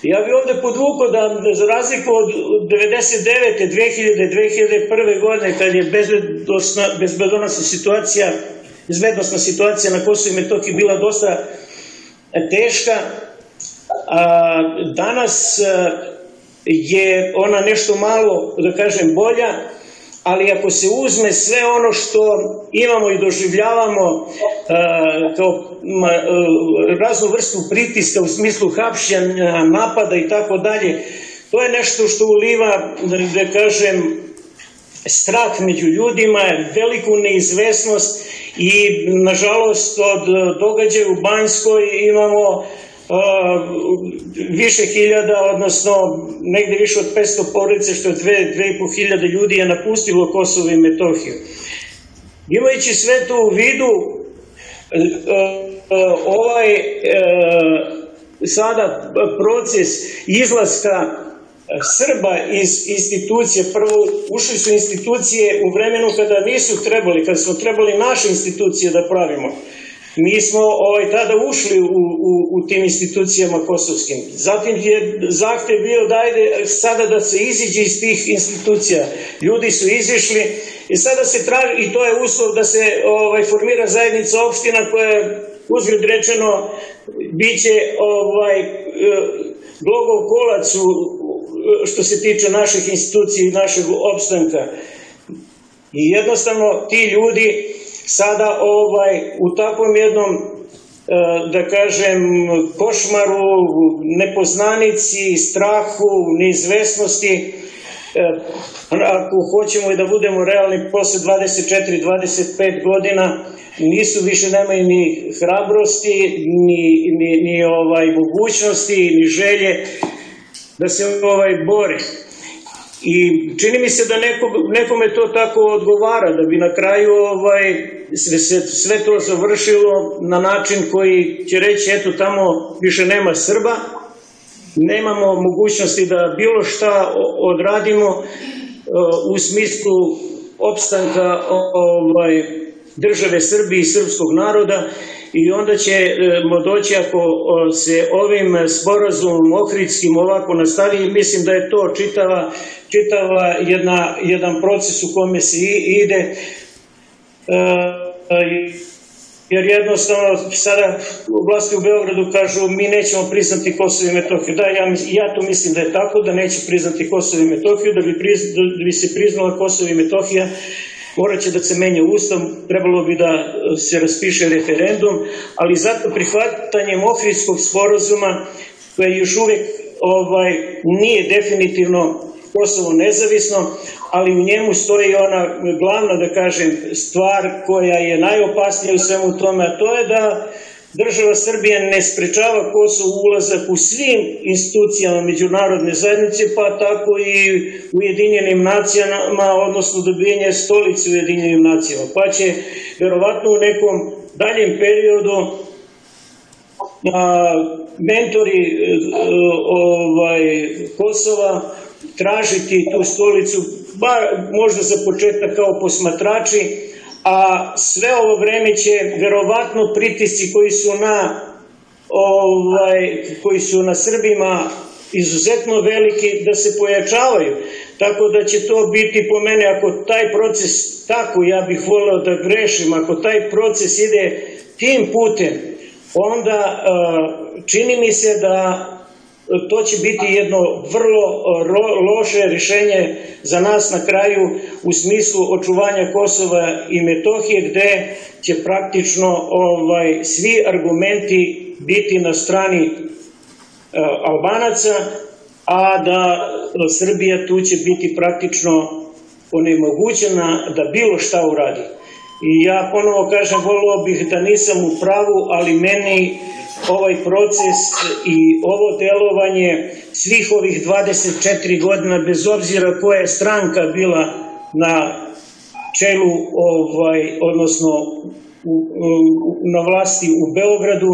Ja bih ovde podvukao da za razliku od 1999. 2000. 2001. godine, kad je bezbednosna situacija na Kosovu i Metohiji bila dosta teška, danas je ona nešto malo, da kažem, bolja, ali ako se uzme sve ono što imamo i doživljavamo kao raznu vrstu pritiska u smislu hapšenja, napada i tako dalje, to je nešto što uliva, da kažem, strah među ljudima, veliku neizvesnost i nažalost od događaja u Banjskoj imamo više hiljada, odnosno negde više od 500 porodice, što je 2.500 ljudi je napustilo Kosovo i Metohiju. Imajući sve to u vidu, ovaj sada proces izlaska Srba iz institucije, prvo ušli su institucije u vremenu kada nisu trebali, kada smo trebali naše institucije da pravimo. Mi smo tada ušli u tim institucijama kosovskim. Zatim je zahtev bio da ajde sada da se iziđe iz tih institucija. Ljudi su izišli i sada se traži, i to je uslov da se formira zajednica opština koja uzgred rečeno biće glogov kolac što se tiče naših institucija i našeg opstanka. I jednostavno ti ljudi sada u takvom jednom, da kažem, košmaru, nepoznanici, strahu, neizvesnosti, ako hoćemo i da budemo realni, posle 24-25 godina nisu više, nemaju ni hrabrosti, ni mogućnosti, ni želje da se bore. I čini mi se da nekome to tako odgovara, da bi na kraju sve to završilo na način koji će reći eto tamo više nema Srba, nemamo mogućnosti da bilo šta odradimo u smislu opstanka države Srbije i srpskog naroda i onda ćemo doći, ako se ovim sporazumom Ohridskim ovako nastavi, mislim da je to čitava jedan proces u kome se ide, jer jednostavno sada vlasti u Beogradu kažu mi nećemo priznati Kosovo i Metohiju. Da, ja to mislim da je tako, da neće priznati Kosovo i Metohiju, da bi se priznala Kosovo i Metohija. Morat će da se menja ustav, trebalo bi da se raspiše referendum, ali zato prihvatanjem Ohridskog sporazuma, koje još uvijek nije definitivno Kosovo nezavisno, ali u njemu stoji ona glavna, da kažem, stvar koja je najopasnija u svemu tome, a to je da država Srbija ne sprečava Kosovo ulazak u svim institucijama međunarodne zajednice, pa tako i Ujedinjenim nacijama, odnosno dobijanje stolice Ujedinjenim nacijama. Pa će verovatno u nekom daljem periodu mentori Kosova tražiti tu stolicu, možda za početak kao posmatrači, a sve ovo vreme će verovatno pritisci koji su na Srbima izuzetno veliki da se pojačavaju. Tako da će to biti, po mene, ako taj proces, tako ja bih voleo da grešim, ako taj proces ide tim putem, onda čini mi se da to će biti jedno vrlo loše rješenje za nas na kraju u smislu očuvanja Kosova i Metohije, gde će praktično svi argumenti biti na strani Albanaca, a da Srbija tu će biti praktično onemogućena da bilo šta uradi. I ja ponovo kažem, voleo bih da nisam u pravu, ali meni ovaj proces i ovo delovanje svih ovih 24 godina, bez obzira koja je stranka bila na čelu, odnosno na vlasti u Beogradu,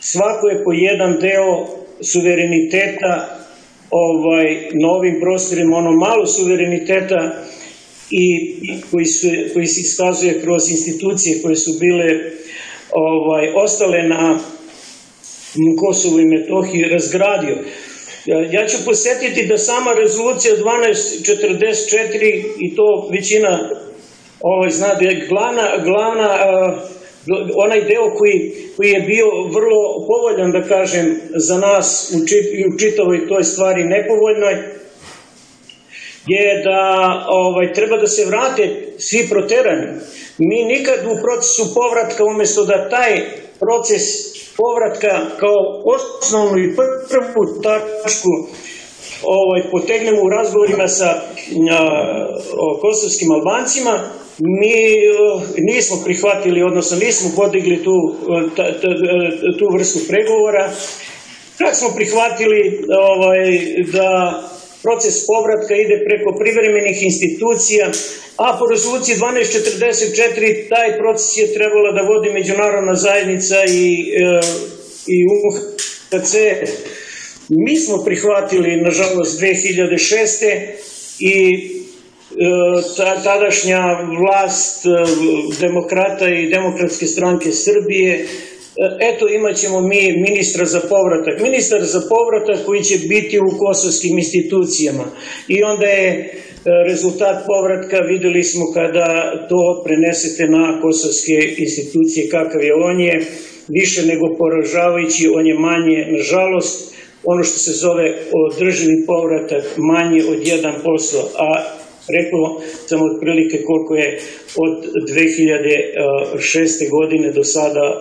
svako je po jedan deo suvereniteta na ovim prostorima, ono malo suvereniteta i koji se iskazuje kroz institucije koje su bile ostale na Kosovu i Metohiji, razgradio. Ja ću posetiti da sama rezolucija 1244, i to većina zna da je glavna, onaj deo koji je bio vrlo povoljan, da kažem, za nas u čitavoj toj stvari nepovoljnoj, je da treba da se vrate svi proterani. Mi nikad u procesu povratka, umjesto da taj proces povratka kao osnovnu i prvu tačku potegnemo u razgovorima sa kosovskim Albancima, mi nismo prihvatili, odnosno nismo podigli tu vrstu pregovora. Kako smo prihvatili da proces povratka ide preko privremenih institucija, a po rezoluciji 1244 taj proces je trebalo da vodi međunarodna zajednica i UNHCR. Mi smo prihvatili, nažalost, 2006. i tadašnja vlast demokrata i Demokratske stranke Srbije, eto, imat ćemo mi ministra za povratak. Ministar za povratak koji će biti u kosovskim institucijama. I onda je rezultat povratka, videli smo kada to prenesete na kosovske institucije, kakav je on je, više nego poražavajući, on je manje, nažalost, ono što se zove održivi povratak, manje od 1%, a rekao sam otprilike koliko je od 2006. godine do sada,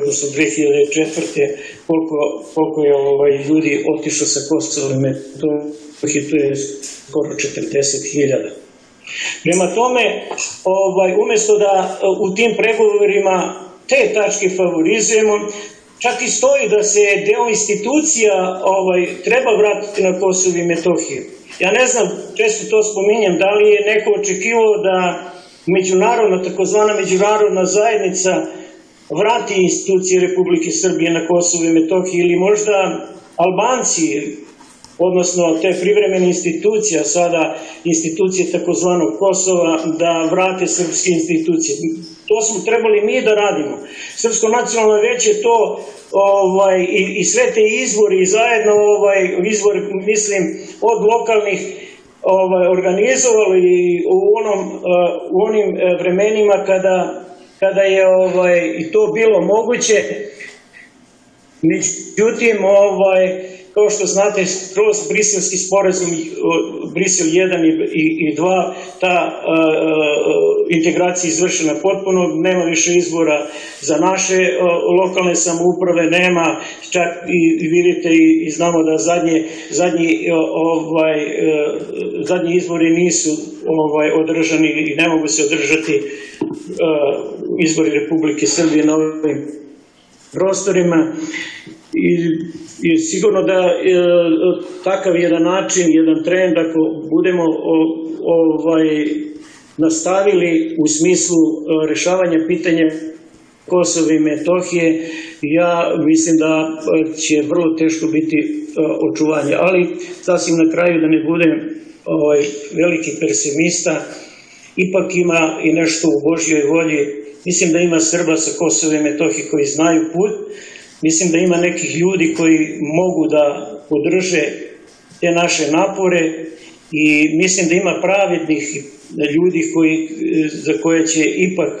odnosno 2004. koliko je ljudi otišlo sa Kosova i Metohije, to je skoro 40.000. Prema tome, umjesto da u tim pregovorima te tačke favorizujemo, čak i stoji da se deo institucija treba vratiti na Kosovo i Metohiju. Ja ne znam, često to spominjem, da li je neko očekivao da međunarodna, takozvana međunarodna zajednica vrati institucije Republike Srbije na Kosovo i Metohiji, ili možda Albanci, odnosno te privremene institucije, sada institucije takozvanog Kosova, da vrate srpske institucije. To smo trebali mi da radimo. Srpsko nacionalno veće je to i sve te izvori i zajedno izvori, mislim, od lokalnih organizovali u onim vremenima kada je i to bilo moguće. Međutim, kao što znate, kroz briselski sporazum, Brisel 1 i 2, ta integracija izvršena potpuno, nema više izbora za naše lokalne samouprave, nema, čak i vidite i znamo da zadnji izbori nisu održani i ne mogu se održati izbori Republike Srbije na ovim prostorima. I sigurno da takav jedan način, jedan trend, ako budemo nastavili u smislu rešavanja pitanja Kosova i Metohije, ja mislim da će vrlo teško biti očuvanje. Ali sasvim na kraju, da ne budem veliki pesimista, ipak ima i nešto u Božjoj volji. Mislim da ima Srba sa Kosova i Metohije koji znaju put. Mislim da ima nekih ljudi koji mogu da podrže te naše napore i mislim da ima pravednih ljudi za koje će ipak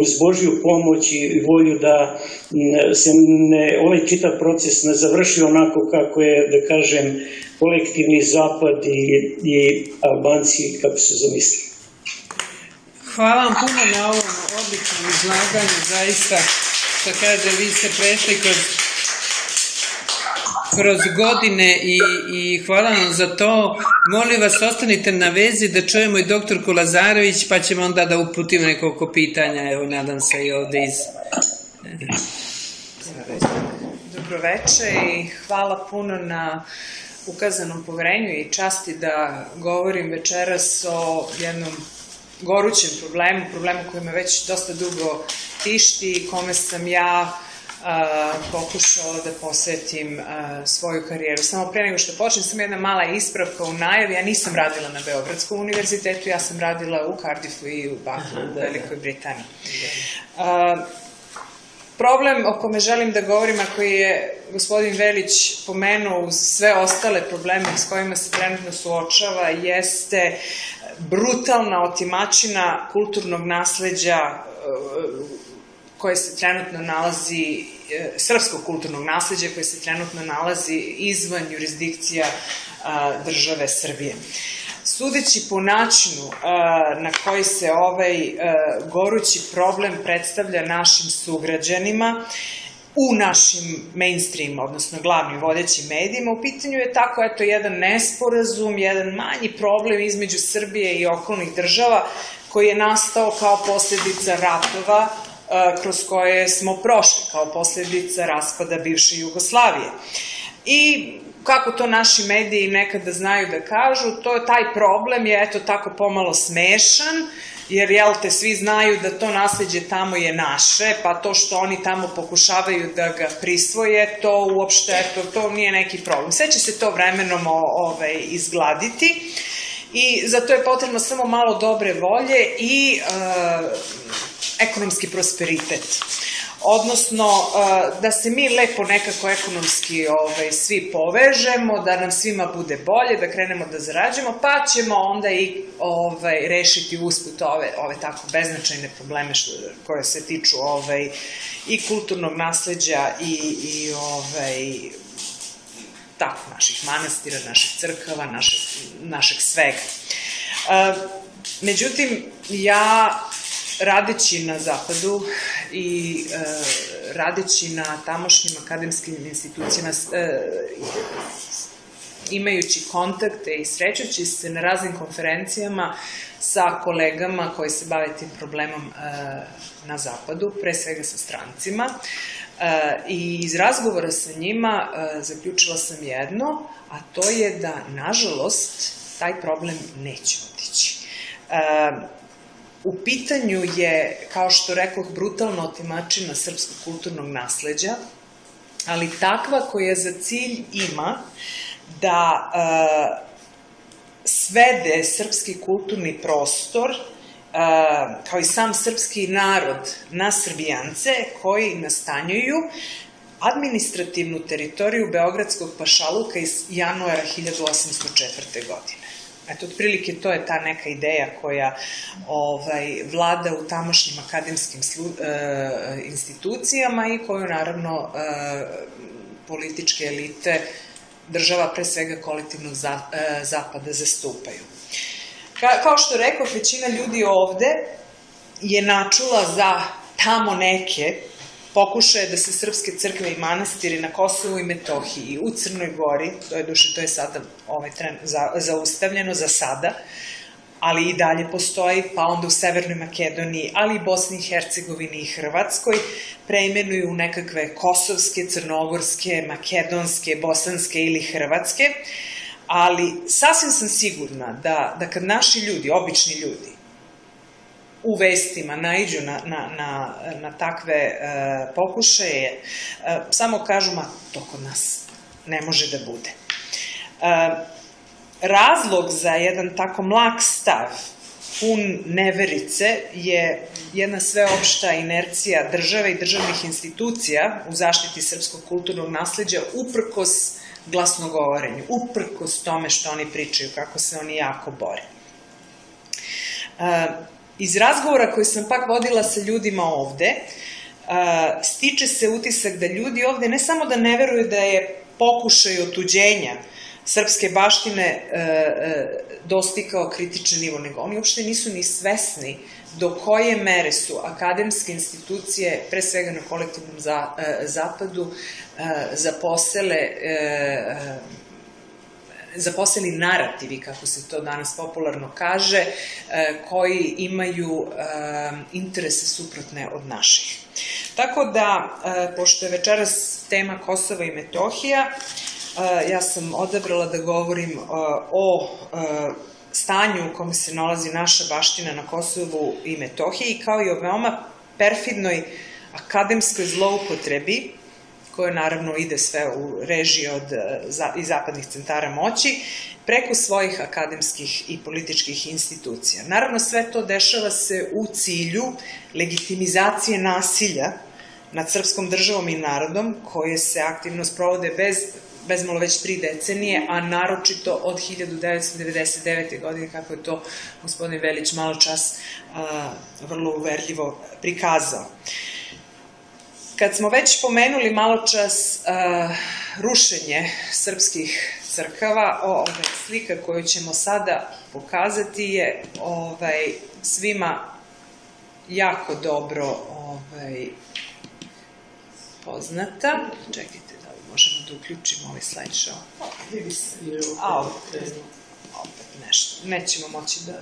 uz Božju pomoć i volju da se ovaj čitav proces ne završi onako kako je, da kažem, kolektivni zapad i Albanci, kako su zamislili. Hvala vam puno na ovom odličnom izlaganju, zaista. Što kaže, vi ste prešli kroz godine i hvala vam za to. Molim vas, ostanite na vezi da čujemo i doktorku Lazarević, pa ćemo onda da uputimo nekoliko pitanja. Evo, nadam se i ovde iz... Dobroveče i hvala puno na ukazanom poverenju i časti da govorim večeras o jednom gorućem problemu, problemu koji me već dosta dugo tišti i kome sam ja pokušala da posvetim svoju karijeru. Samo pre nego što počnem, sam jedna mala ispravka u najavi. Ja nisam radila na Beogradskom univerzitetu, ja sam radila u Cardiffu i u Baku, u Velikoj Britaniji. Problem o kome želim da govorim, a koji je gospodin Velić pomenuo uz sve ostale probleme s kojima se trenutno suočava, jeste brutalna otimačina kulturnog nasleđa koje se trenutno nalazi, srpskog kulturnog nasleđa koje se trenutno nalazi izvan jurisdikcija države Srbije. Sudeći po načinu na koji se ovaj gorući problem predstavlja našim sugrađanima u našim mainstream, odnosno glavnim vodećim medijima, u pitanju je tako, eto, jedan nesporazum, jedan manji problem između Srbije i okolnih država koji je nastao kao posledica ratova kroz koje smo prošli, kao posledica raspada bivše Jugoslavije. I kako to naši mediji nekada znaju da kažu, taj problem je, eto, tako pomalo smešan, jer, jel te, svi znaju da to nasleđe tamo je naše, pa to što oni tamo pokušavaju da ga prisvoje, to uopšte, eto, to nije neki problem. Sve će se to vremenom izgladiti i zato je potrebno samo malo dobre volje i ekonomski prosperitet. Odnosno, da se mi lepo nekako ekonomski svi povežemo, da nam svima bude bolje, da krenemo da zarađujemo, pa ćemo onda i rešiti usput ove tako beznačajne probleme koje se tiču i kulturnog nasleđa i tako naših manastira, naših crkava, našeg svega. Međutim, ja radeći na zapadu i radeći na tamošnjim akademskim institucijama, imajući kontakte i srećući se na raznim konferencijama sa kolegama koji se bave tim problemom na zapadu, pre svega sa strancima, i iz razgovora sa njima zaključila sam jedno, a to je da, nažalost, taj problem neće otići. U pitanju je, kao što rekoh, brutalna otimačina srpskog kulturnog nasleđa, ali takva koja za cilj ima da svede srpski kulturni prostor kao i sam srpski narod, na Srbijance koji nastanjuju administrativnu teritoriju Beogradskog pašaluka iz januara 1804. godine. Eto, otprilike to je ta neka ideja koja vlada u tamošnjim akademskim institucijama i koju, naravno, političke elite država, pre svega kolektivnog zapada, zastupaju. Kao što rekao, većina ljudi ovde je načula za tamo neke pokušaje da se srpske crkve i manastiri na Kosovu i Metohiji, u Crnoj Gori, to je sada zaustavljeno za sada, ali i dalje postoji, pa onda u Severnoj Makedoniji, ali i Bosni i Hercegovini i Hrvatskoj, preimenuju nekakve kosovske, crnogorske, makedonske, bosanske ili hrvatske, ali sasvim sam sigurna da kad naši ljudi, obični ljudi, u vestima naiđu na takve pokušaje, samo kažu, ma, to kod nas ne može da bude. Razlog za jedan tako mlak stav, pun neverice, je jedna sveopšta inercija države i državnih institucija u zaštiti srpskog kulturnog nasleđa uprkos glasnogovorenju, uprkos tome što oni pričaju, kako se oni jako bore. Iz razgovora koji sam pak vodila sa ljudima ovde, stiče se utisak da ljudi ovde ne samo da ne veruju da je pokušaj otuđenja srpske baštine dostigao kritičan nivo, nego oni uopšte nisu ni svesni do koje mere su akademske institucije, pre svega na kolektivnom zapadu, zaposeli narativi, kako se to danas popularno kaže, koji imaju interese suprotne od naših. Tako da, pošto je večeras tema Kosova i Metohija, ja sam odabrala da govorim o stanju u kome se nalazi naša baština na Kosovu i Metohiji, kao i o veoma perfidnoj akademskoj zloupotrebi, koja naravno ide sve u režiji i zapadnih centara moći, preko svojih akademskih i političkih institucija. Naravno, sve to dešava se u cilju legitimizacije nasilja nad srpskom državom i narodom, koje se aktivno sprovode bezmalo već 3 decenije, a naročito od 1999. godine, kako je to gospodin Velić malo čas vrlo uverljivo prikazao. Kad smo već pomenuli malo čas rušenje srpskih crkava, slika koju ćemo sada pokazati je svima jako dobro poznata. Čekajte da li možemo da uključimo ovaj slideshow. A opet nešto. Nećemo moći da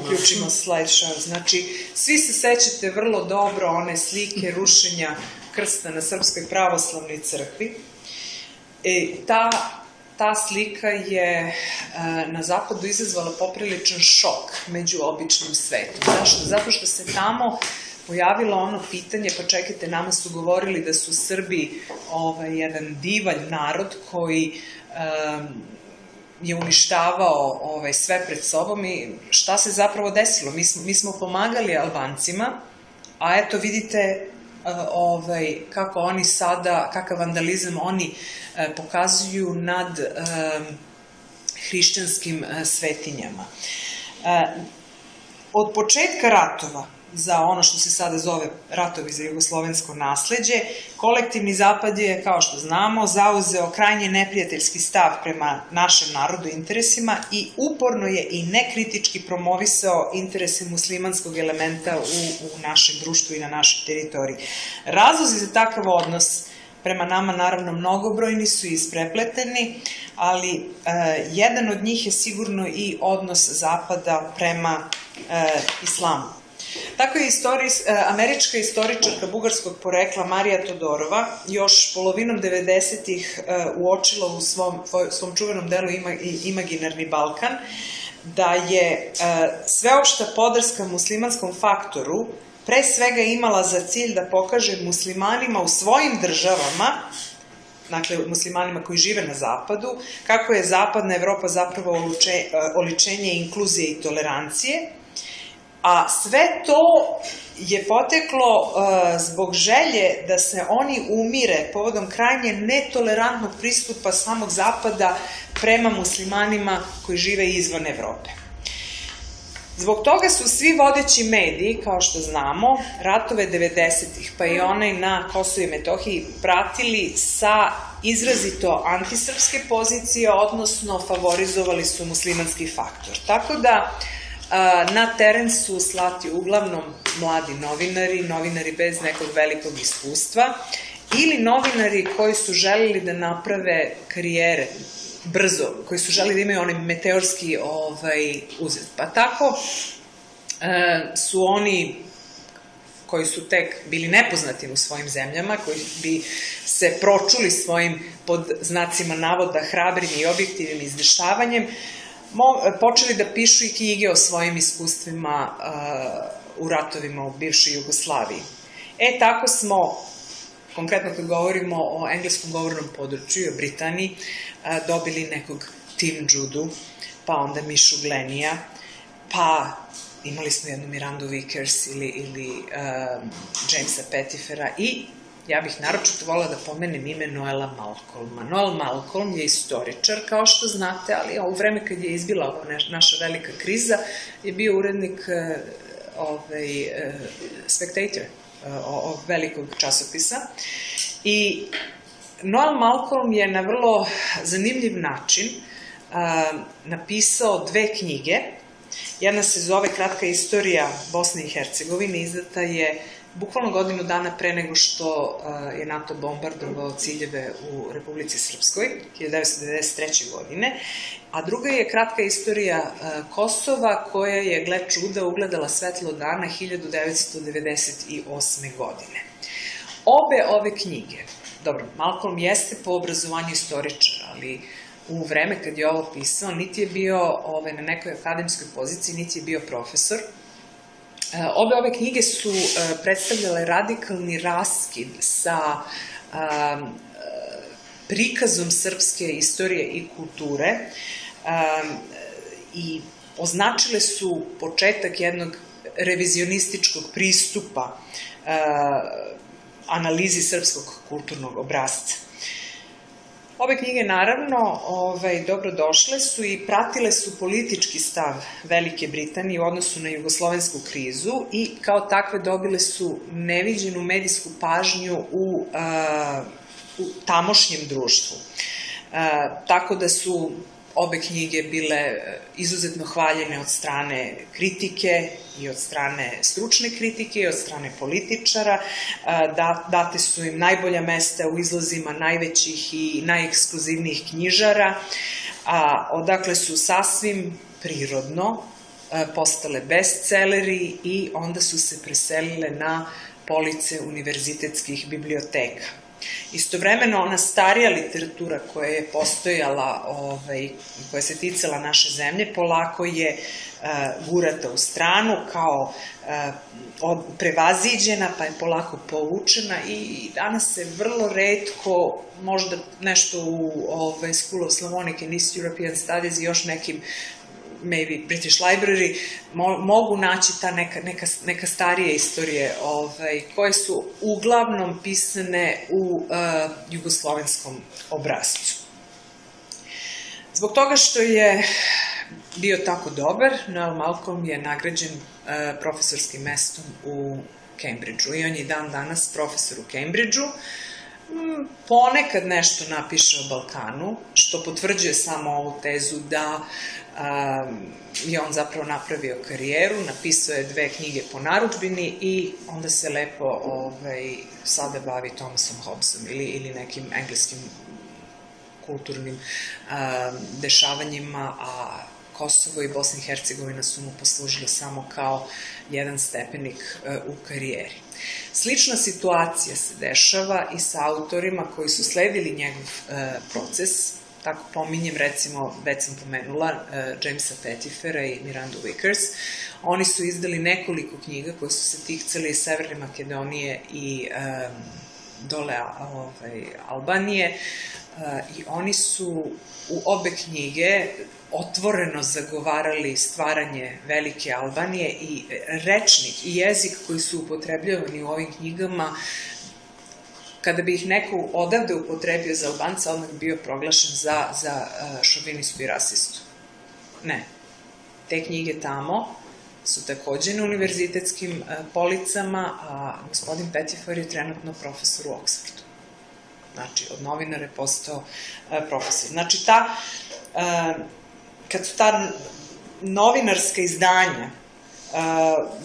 uključimo slideshow. Znači, svi se sećate vrlo dobro one slike rušenja krsta na Srpskoj pravoslavnoj crkvi. Ta slika je na zapadu izazvala popriličan šok među običnim svetom. Zašto? Zato što se tamo pojavilo ono pitanje, pa čekajte, nama su govorili da su Srbi jedan divalj narod koji je uništavao sve pred sobom, i šta se zapravo desilo? Mi smo pomagali Albancima, a eto vidite kako oni sada, kakav vandalizam oni pokazuju nad hrišćanskim svetinjama. Od početka ratova, za ono što se sada zove ratovi za jugoslovensko nasleđe, kolektivni zapad je, kao što znamo, zauzeo krajnje neprijateljski stav prema našem narodu i interesima i uporno je i nekritički promovisao interese muslimanskog elementa u našem društvu i na našoj teritoriji. Razlozi za takav odnos prema nama, naravno, mnogobrojni su i isprepleteni, ali jedan od njih je sigurno i odnos zapada prema islamu. Tako je američka istoričarka bugarskog porekla Marija Todorova još polovinom 90-ih uočila u svom čuvenom delu Imaginarni Balkan da je sveopšta podrška muslimanskom faktoru pre svega imala za cilj da pokaže muslimanima u svojim državama, dakle muslimanima koji žive na zapadu, kako je zapadna Evropa zapravo oličenje inkluzije i tolerancije, A sve to je poteklo zbog želje da se oni umire povodom krajnje netolerantnog pristupa samog zapada prema muslimanima koji žive izvan Evrope. Zbog toga su svi vodeći mediji, kao što znamo, ratove 90-ih, pa i onaj na Kosovu i Metohiji, pratili sa izrazito antisrpske pozicije, odnosno favorizovali su muslimanski faktor. Tako da na teren su slati uglavnom mladi novinari, novinari bez nekog velikog iskustva ili novinari koji su želeli da naprave karijere brzo, koji su želeli da imaju onaj meteorski uzet. Pa tako su oni koji su tek bili nepoznati u svojim zemljama, koji bi se pročuli svojim pod znacima navoda hrabrim i objektivnim izveštavanjem, počeli da pišu i knjige o svojim iskustvima u ratovima u bivšoj Jugoslaviji. E, tako smo, konkretno kad govorimo o engleskom govornom području i o Britaniji, dobili nekog Tim Judu, pa onda Mišu Glenija, pa imali smo jednu Mirandu Vickers ili Jamesa Petifera i ja bih naročito volila da pomenem ime Noela Malcolma. Noel Malcolm je istoričar, kao što znate, ali u vreme kad je izbila ova naša velika kriza, je bio urednik Spectator, ovog velikog časopisa. I Noel Malcolm je na vrlo zanimljiv način napisao dve knjige. Jedna se zove Kratka istorija Bosne i Hercegovine, izdata je bukvalno godinu dana pre nego što je NATO bombardovao ciljeve u Republici Srpskoj, 1993. godine, a druga je Kratka istorija Kosova, koja je, gle čuda, ugledala svetlo dana 1998. godine. Obe ove knjige, dobro, Malcolm jeste po obrazovanju istoričara, ali u vreme kad je ovo pisao, niti je bio na nekoj akademskoj poziciji, niti je bio profesor. Obe ove knjige su predstavljale radikalni raskid sa prikazom srpske istorije i kulture i označile su početak jednog revizionističkog pristupa analizi srpskog kulturnog obrasca. Obe knjige, naravno, dobrodošle su i pratile su politički stav Velike Britanije u odnosu na jugoslovensku krizu i kao takve dobile su neviđenu medijsku pažnju u tamošnjem društvu. Tako da su obe knjige bile izuzetno hvaljene od strane kritike i od strane stručne kritike i od strane političara. Date su im najbolja mesta u izlozima najvećih i najekskluzivnijih knjižara, a odakle su sasvim prirodno postale bestselleri i onda su se preselile na police univerzitetskih biblioteka. Istovremeno, ona starija literatura koja je postojala, koja se ticala naše zemlje, polako je gurata u stranu kao prevaziđena, pa je polako povučena i danas se vrlo retko, možda nešto u School of Slavonic and East European Studies i još nekim maybe British Library, mogu naći ta neka starije istorije koje su uglavnom pisane u jugoslovenskom obrascu. Zbog toga što je bio tako dobar, Noel Malcolm je nagrađen profesorskim mestom u Cambridgeu i on je dan danas profesor u Cambridgeu. Ponekad nešto napiše o Balkanu, što potvrđuje samo ovu tezu da je on zapravo napravio karijeru, napisao je dve knjige po narudžbini i onda se lepo sada bavi Thomasom Hobbesom ili nekim engleskim kulturnim dešavanjima, a Kosovo i Bosna i Hercegovina su mu poslužile samo kao jedan stepenik u karijeri. Slična situacija se dešava i sa autorima koji su sledili njegov proces. Tako pominjem, recimo, već sam pomenula, Jamesa Petifera i Mirandu Vickers. Oni su izdali nekoliko knjiga koje su se ticale i Severne Makedonije i dole Albanije i oni su u obe knjige otvoreno zagovarali stvaranje Velike Albanije i rečnik i jezik koji su upotrebljavani u ovim knjigama, kada bi ih neko odavde upotrebio za Albanca, odmah bio proglašen za šovinistu i rasistu. Ne. Te knjige tamo su takođe na univerzitetskim policama, a gospodin Petifer je trenutno profesor u Oxfordu. Znači, od novinara je postao profesor. Znači, kad su ta novinarska izdanja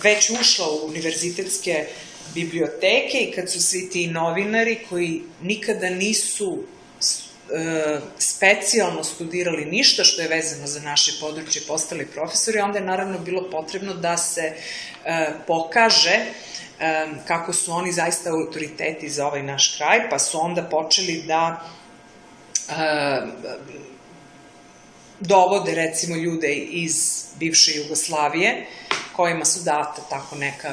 već ušla u univerzitetske biblioteke i kad su svi ti novinari koji nikada nisu specijalno studirali ništa što je vezano za naše područje postali profesori, onda je naravno bilo potrebno da se pokaže kako su oni zaista autoriteti za ovaj naš kraj, pa su onda počeli da dovode recimo ljude iz bivše Jugoslavije kojima su date tako neke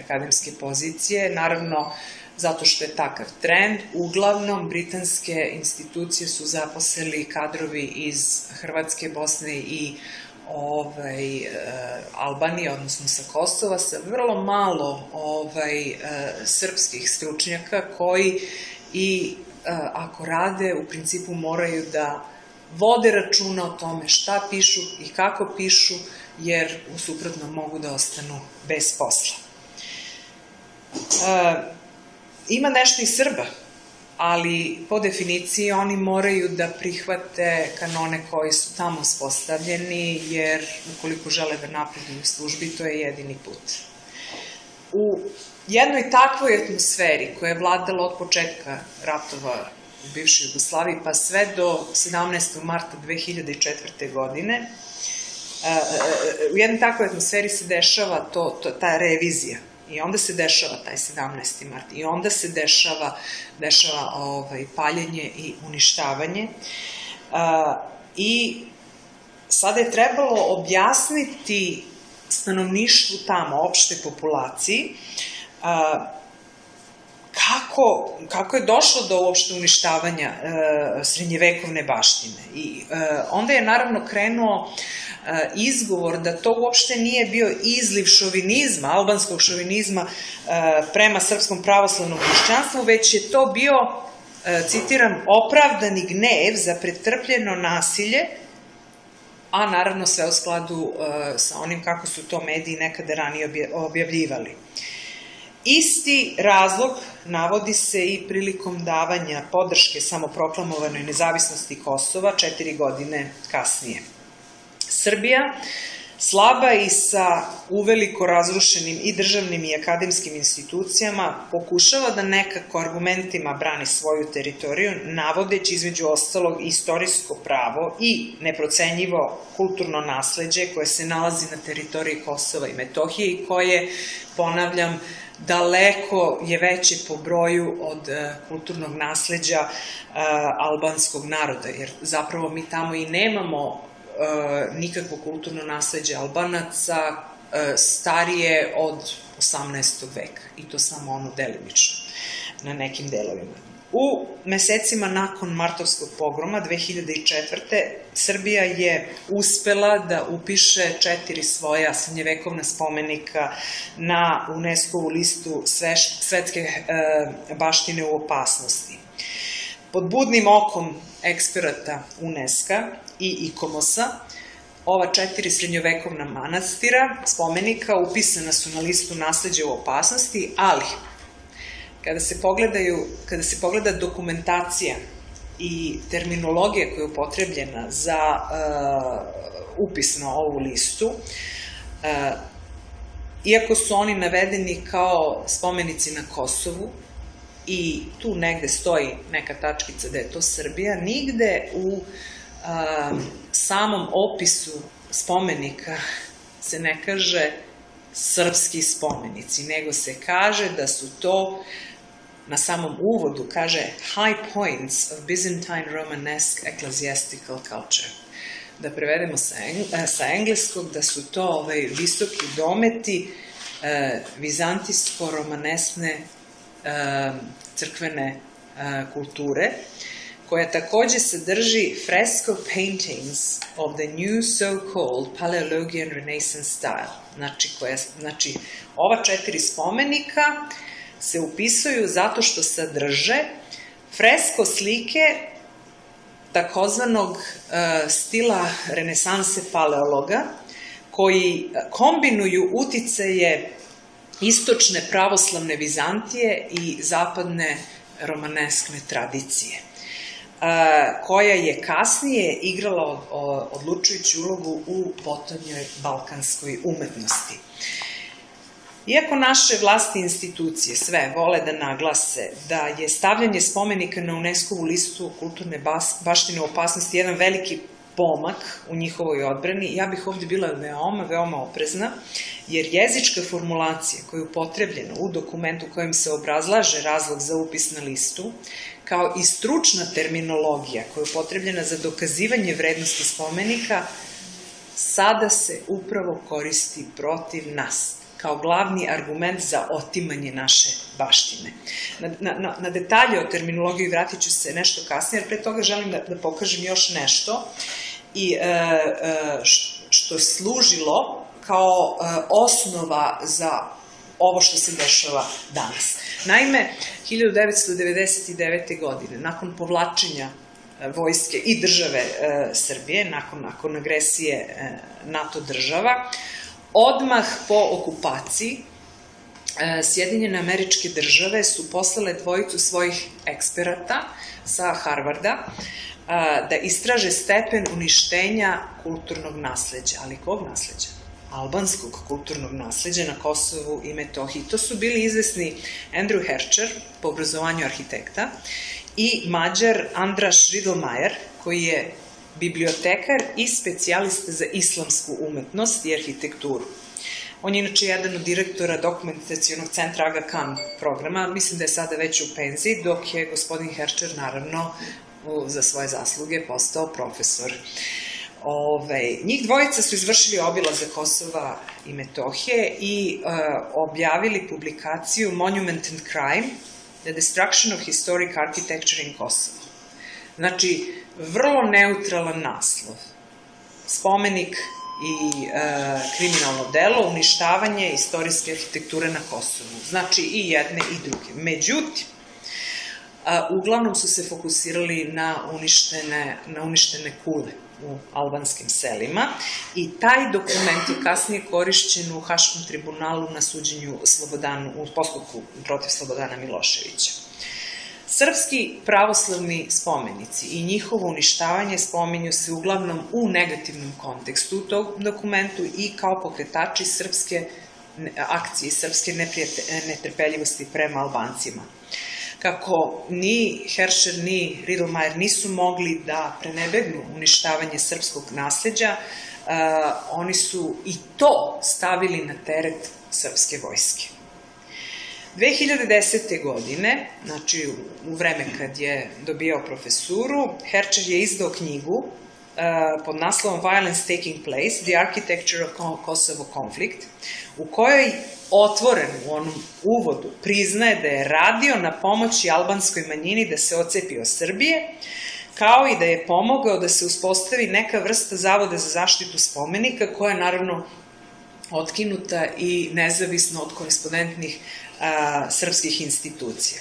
akademske pozicije, naravno zato što je takav trend. Uglavnom, britanske institucije su zaposlili kadrovi iz Hrvatske, Bosne i Albanije, odnosno sa Kosova, sa vrlo malo srpskih stručnjaka koji i ako rade, u principu moraju da vode računa o tome šta pišu i kako pišu, jer u suprotnom mogu da ostanu bez posla. Ima nešto i Srba, ali po definiciji oni moraju da prihvate kanone koji su tamo uspostavljeni, jer ukoliko žele da napreduju u službi, to je jedini put. U jednoj takvoj atmosferi koja je vladala od početka ratova u bivšoj Jugoslaviji pa sve do 17. marta 2004. godine, u jednoj takvoj atmosferi se dešava ta revizija. I onda se dešava taj 17. mart. I onda se dešava paljenje i uništavanje. I sada je trebalo objasniti stanovništvu tamo, opšte populaciji, kako je došlo do uopšte uništavanja srednjevekovne baštine. I onda je naravno krenuo izgovor da to uopšte nije bio izliv šovinizma, albanskog šovinizma prema srpskom pravoslavnom hrišćanstvu, već je to bio, citiram, opravdani gnev za pretrpljeno nasilje, a naravno sve u skladu sa onim kako su to mediji nekada ranije objavljivali. Isti razlog navodi se i prilikom davanja podrške samoproklamovanoj nezavisnosti Kosova 4 godine kasnije. Srbija, slaba i sa uveliko razrušenim i državnim i akademskim institucijama, pokušava da nekako argumentima brani svoju teritoriju, navodeći između ostalog istorijsko pravo i neprocenjivo kulturno nasleđe koje se nalazi na teritoriji Kosova i Metohije i koje, ponavljam, daleko je veće po broju od kulturnog nasleđa albanskog naroda, jer zapravo mi tamo i nemamo nikakvo kulturno nasleđe Albanaca starije od 18. veka, i to samo ono delimično na nekim delovima. U mesecima nakon martovskog pogroma 2004. Srbija je uspela da upiše 4 svoja srednjevekovna spomenika na UNESCO-vu listu svetske baštine u opasnosti. Pod budnim okom eksperata UNESCO-a i IKOMOS-a, ova 4 srednjovekovna manastira, spomenika, upisana su na listu nasleđa u opasnosti, ali kada se pogleda dokumentacija i terminologija koja je upotrebljena za upis na ovu listu, iako su oni navedeni kao spomenici na Kosovu, i tu negde stoji neka tačkica da je to Srbija, nigde u samom opisu spomenika se ne kaže srpski spomenici, nego se kaže da su to, na samom uvodu kaže high points of Byzantine-Romanesque ecclesiastical culture. Da prevedemo sa engleskog da su to visoki dometi vizantijsko-romanesne crkvene kulture, koja takođe sadrži fresco paintings of the new so-called Paleologian Renaissance style. Znači, ova 4 spomenika se upisuju zato što sadrže fresko slike takozvanog stila renesanse paleologa, koji kombinuju uticaje istočne pravoslavne Vizantije i zapadne romaneskne tradicije, koja je kasnije igrala odlučujuću ulogu u potonjoj balkanskoj umetnosti. Iako naše vlasti i institucije sve vole da naglase da je stavljanje spomenika na UNESCO-vu listu kulturne baštine u opasnosti jedan veliki pomak u njihovoj odbrani, ja bih ovde bila veoma oprezna, jer jezička formulacija koja je upotrebljena u dokumentu kojim se obrazlaže razlog za upis na listu, kao i stručna terminologija koja je upotrebljena za dokazivanje vrednosti spomenika, sada se upravo koristi protiv nas, kao glavni argument za otimanje naše baštine. Na detalje o terminologiji vratit ću se nešto kasnije, jer pre toga želim da pokažem još nešto što je služilo kao osnova za ovo što se dešava danas. Naime, 1999. godine, nakon povlačenja vojske i države Srbije, nakon agresije NATO država, odmah po okupaciji, Sjedinjene Američke Države su poslale dvojicu svojih eksperata sa Harvarda da istraže stepen uništenja kulturnog nasleđa. Ali kog nasleđa? Albanskog kulturnog nasleđa na Kosovu i Metohiji. To su bili izvesni Andrew Hercher, po obrazovanju arhitekta, i Mađar Andraš Riedlmajer, koji je bibliotekar i specijalista za islamsku umetnost i arhitekturu. On je inače jedan od direktora dokumentacijonog centra Aga Khan programa, mislim da je sada već u penziji, dok je gospodin Hercher, naravno, za svoje zasluge postao profesor. Njih dvojica su izvršili obilazak Kosova i Metohije i objavili publikaciju Monument and Crime, The Destruction of Historic Architecture in Kosovo. Znači, vrlo neutralan naslov. Spomenik i kriminalno delo, uništavanje istorijske arhitekture na Kosovu. Znači i jedne i druge. Međutim, uglavnom su se fokusirali na uništene kule u albanskim selima i taj dokument je kasnije korišćen u Haškom tribunalu na suđenju u postupku protiv Slobodana Miloševića. Srpski pravoslavni spomenici i njihovo uništavanje spominju se uglavnom u negativnom kontekstu u tom dokumentu i kao pokretači srpske akcije, srpske netrpeljivosti prema Albancima. Kako ni Hercher ni Riedlmajer nisu mogli da prenebegnu uništavanje srpskog nasleđa, oni su i to stavili na teret srpske vojske. 2010. godine, znači u vreme kad je dobijao profesuru, Hercher je izdao knjigu pod naslovom Violence Taking Place, The Architecture of Kosovo Conflict, u kojoj otvoren u onom uvodu priznaje da je radio na pomoći albanskoj manjini da se otcepi od Srbije, kao i da je pomogao da se uspostavi neka vrsta zavoda za zaštitu spomenika, koja je naravno otkinuta i nezavisno od korespondentnih srpskih institucija.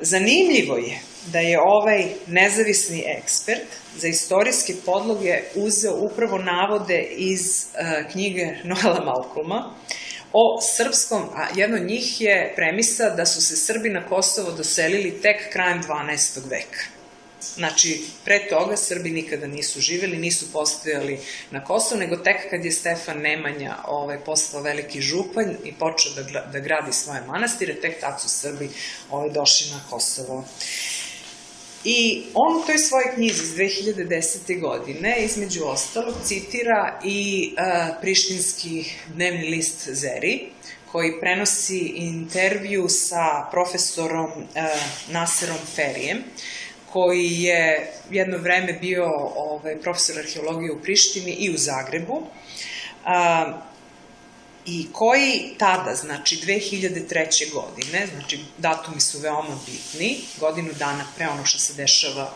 Zanimljivo je da je ovaj nezavisni ekspert za istorijske podloge uzeo upravo navode iz knjige Noela Malcolma o srpskom, a jedna od njih je premisa da su se Srbi na Kosovo doselili tek krajem 12. veka. Znači, pre toga Srbi nikada nisu živeli, nisu postojali na Kosovu, nego tek kad je Stefan Nemanja postao veliki županj i počeo da gradi svoje manastire, tek tad su Srbi došli na Kosovo. I on u toj svojoj knjizi iz 2010. godine, između ostalog, citira i prištinski dnevni list Zeri, koji prenosi intervju sa profesorom Naserom Ferijem, koji je jedno vreme bio profesor arheologije u Prištini i u Zagrebu. i koji tada, znači 2003. godine, znači datumi su veoma bitni, godinu dana pre ono što se dešava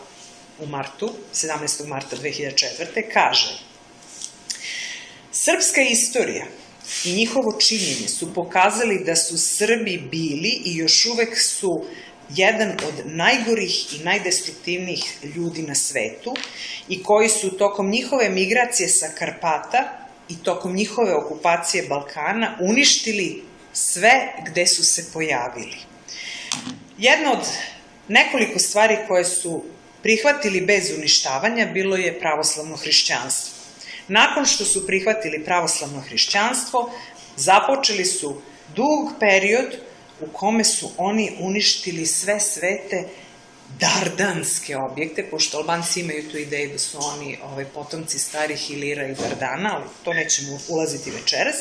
u martu, 17. marta 2004. kaže: srpska istorija i njihovo činjenje su pokazali da su Srbi bili i još uvek su jedan od najgorih i najdestruktivnijih ljudi na svetu i koji su tokom njihove migracije sa Karpata i tokom njihove okupacije Balkana uništili sve gde su se pojavili. Jedna od nekoliko stvari koje su prihvatili bez uništavanja bilo je pravoslavno hrišćanstvo. Nakon što su prihvatili pravoslavno hrišćanstvo, započeli su dug period u kome su oni uništili sve svete dardanske objekte, pošto Albanci imaju tu ideju da su oni potomci starih Ilira i Dardana, ali to nećemo ulaziti večeras.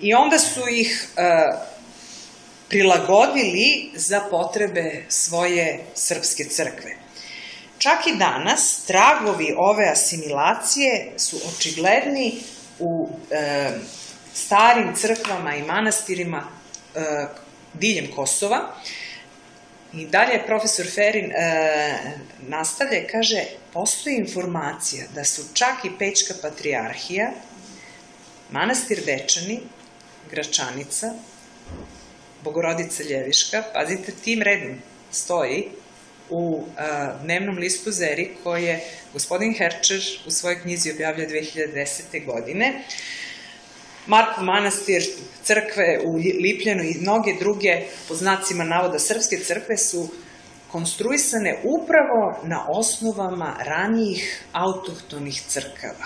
I onda su ih prilagodili za potrebe svoje srpske crkve. Čak i danas tragovi ove asimilacije su očigledni u starim crkvama i manastirima diljem Kosova. I dalje profesor Ferin nastavlja i kaže: postoji informacija da su čak i Pećka patrijarhija, Manastir Dečani, Gračanica, Bogorodica Ljeviška, pazite, tim redom stoji u dnevnom listu Zeri koje gospodin Herčer u svojoj knjizi objavlja 2010. godine, Marko manastir, crkve u Lipljanu i mnoge druge, po znacima navoda, srpske crkve su konstruisane upravo na osnovama ranijih autohtonih crkava.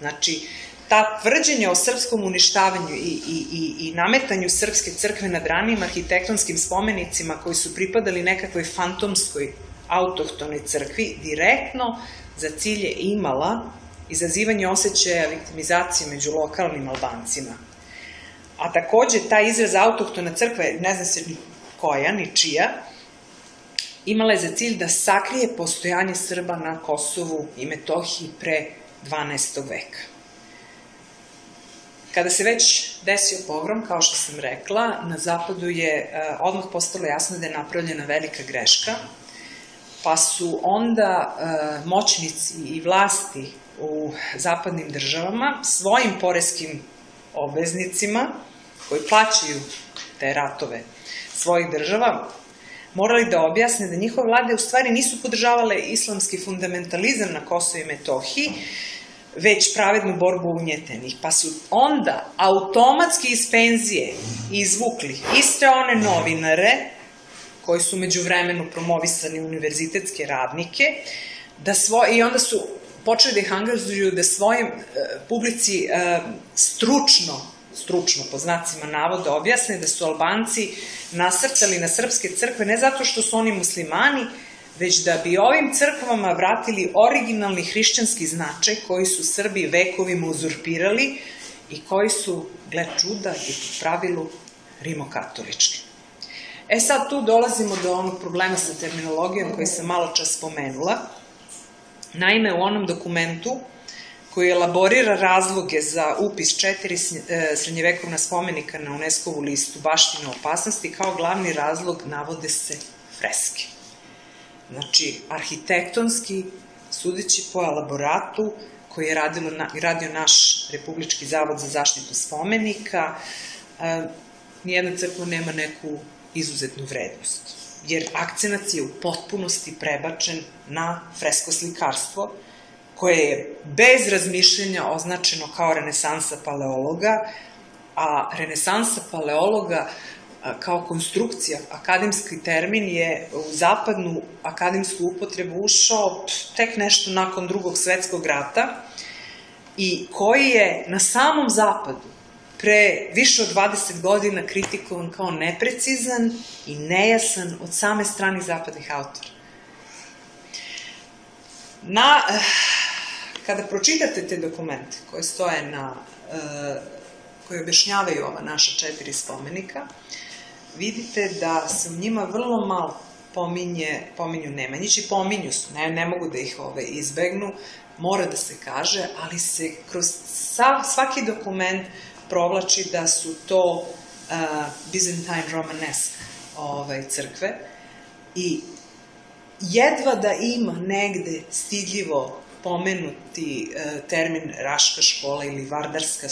Znači, ta tvrđenja o srpskom uništavanju i nametanju srpske crkve nad ranijim arhitektonskim spomenicima koji su pripadali nekakvoj fantomskoj autohtonoj crkvi, direktno za cilj je imala izazivanje osjećaja viktimizacije među lokalnim Albancima. A takođe, taj izraz autohtona crkva, ne zna se ni koja, ni čija, imala je za cilj da sakrije postojanje Srba na Kosovu i Metohiji pre 12. veka. Kada se već desio pogrom, kao što sam rekla, na zapadu je odmah postalo jasno da je napravljena velika greška, pa su onda moćnici i vlasti u zapadnim državama svojim poreskim obveznicima koji plaćaju te ratove svojih država morali da objasne da njihove vlade u stvari nisu podržavale islamski fundamentalizam na Kosovu i Metohiji, već pravednu borbu ugnjetenih, pa su onda automatski iz penzije izvukli iste one novinare koji su međuvremeno promovisani univerzitetske radnike i onda su počeli da ih angažuju da svojim publici stručno, po znacima navoda, objasne da su Albanci nasrtali na srpske crkve ne zato što su oni muslimani, već da bi ovim crkvama vratili originalni hrišćanski značaj koji su Srbi vekovima uzurpirali i koji su, gle čuda, i po pravilu rimokatolički. E sad tu dolazimo do onog problema sa terminologijom koji sam malo čas spomenula. Naime, u onom dokumentu koji elaborira razloge za upis 4 srednjevekovna spomenika na UNESCO-vu listu baštine opasnosti, kao glavni razlog navode se freske. Znači, arhitektonski, sudeći po elaboratu koji je radio naš Republički zavod za zaštitu spomenika, nijedna crkva nema neku izuzetnu vrednost, jer akcenat je u potpunosti prebačen na freskoslikarstvo, koje je bez razmišljenja označeno kao renesansa paleologa, a renesansa paleologa kao konstrukcija, akademski termin, je u zapadnu akademsku upotrebu ušao tek nešto nakon Drugog svetskog rata i koji je na samom zapadu pre više od 20 godina kritikovan kao neprecizan i nejasan od same strane zapadnih autora. Kada pročitate te dokumente koje stoje koji objašnjavaju ova naša 4 spomenika, vidite da se u njima vrlo malo pominju Nemanjići, pominju su, ne mogu da ih izbegnu, mora da se kaže, ali se kroz svaki dokument provlači da su to Byzantine Romanesque crkve i jedva da ima negde stidljivo pomenuti termin Raška škola ili Vardarska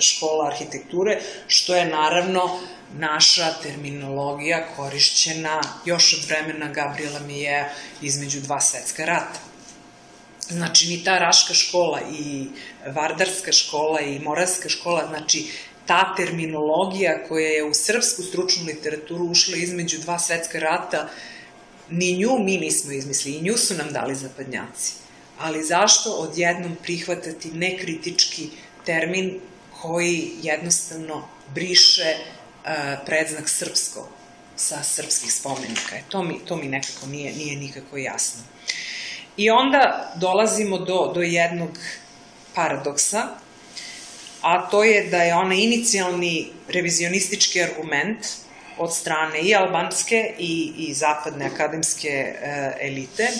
škola arhitekture, što je naravno naša terminologija korišćena još od vremena Gabriela Mijeja između dva svetska rata. Znači, ni ta Raška škola i Vardarska škola i Moravska škola, znači, ta terminologija koja je u srpsku stručnu literaturu ušla između dva svetska rata, ni nju mi nismo izmislili, i nju su nam dali zapadnjaci. Ali zašto odjednom prihvatati nekritički termin koji jednostavno briše predznak srpsko sa srpskih spomenika? To mi nekako nije nikako jasno. I onda dolazimo do jednog paradoksa, a to je da je onaj inicijalni revizionistički argument od strane i albanske i zapadne akademske elite,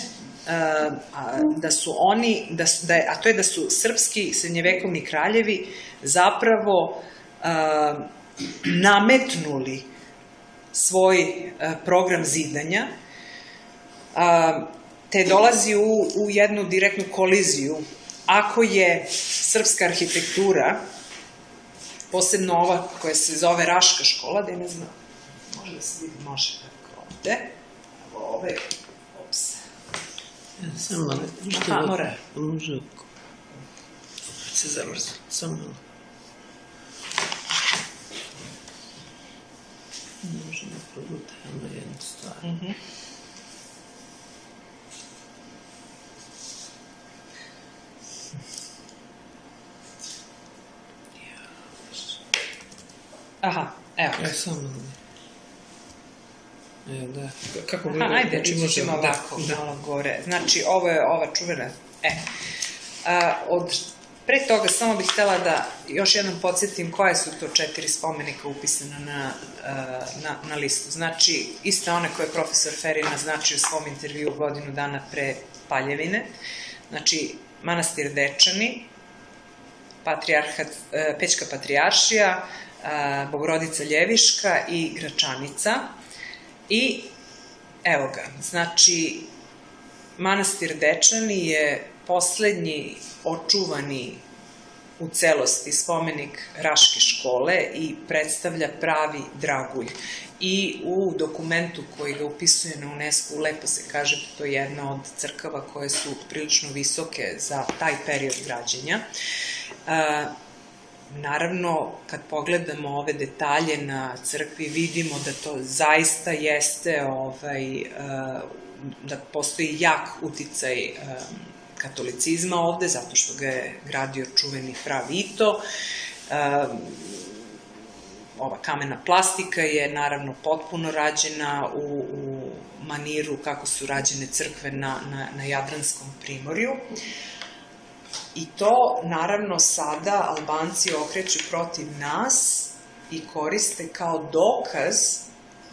a to je da su srpski srednjevekovni kraljevi zapravo nametnuli svoj program zidanja, te dolazi u jednu direktnu koliziju. Ako je srpska arhitektura, posebno ova koja se zove Raška škola, da je ne znam, može da se vidi, može tako ovde, evo ove, opse. Samo da, mora. Može oko. Se zamrzlo, samo malo. Može da progutavamo jednu stvar. Aha, evo. Ja sam... Evo, da. Kako gleda? Aha, ajde, ćemo ovako, malo gore. Znači, ovo je ova čuvena... Pre toga samo bih htela da još jednom podsjetim koje su to 4 spomenika upisana na listu. Znači, iste one koje je profesor Feri naznačio u svom intervju godinu dana pre Paljevine. Znači, Manastir Dečani, Pećka patrijaršija, Bogorodica Ljeviška i Gračanica. I evo ga, znači, Manastir Dečani je poslednji očuvani u celosti spomenik Raške škole i predstavlja pravi dragulj. I u dokumentu koji ga upisuje na UNESCO lepo se kaže da to je jedna od crkava koje su prilično visoke za taj period građenja. Naravno, kad pogledamo ove detalje na crkvi, vidimo da to zaista jeste, da postoji jak uticaj katolicizma ovde, zato što ga je gradio čuveni fra Vito. Ova kamena plastika je naravno potpuno rađena u maniru kako su rađene crkve na Jadranskom primorju. I to, naravno, sada Albanci okreću protiv nas i koriste kao dokaz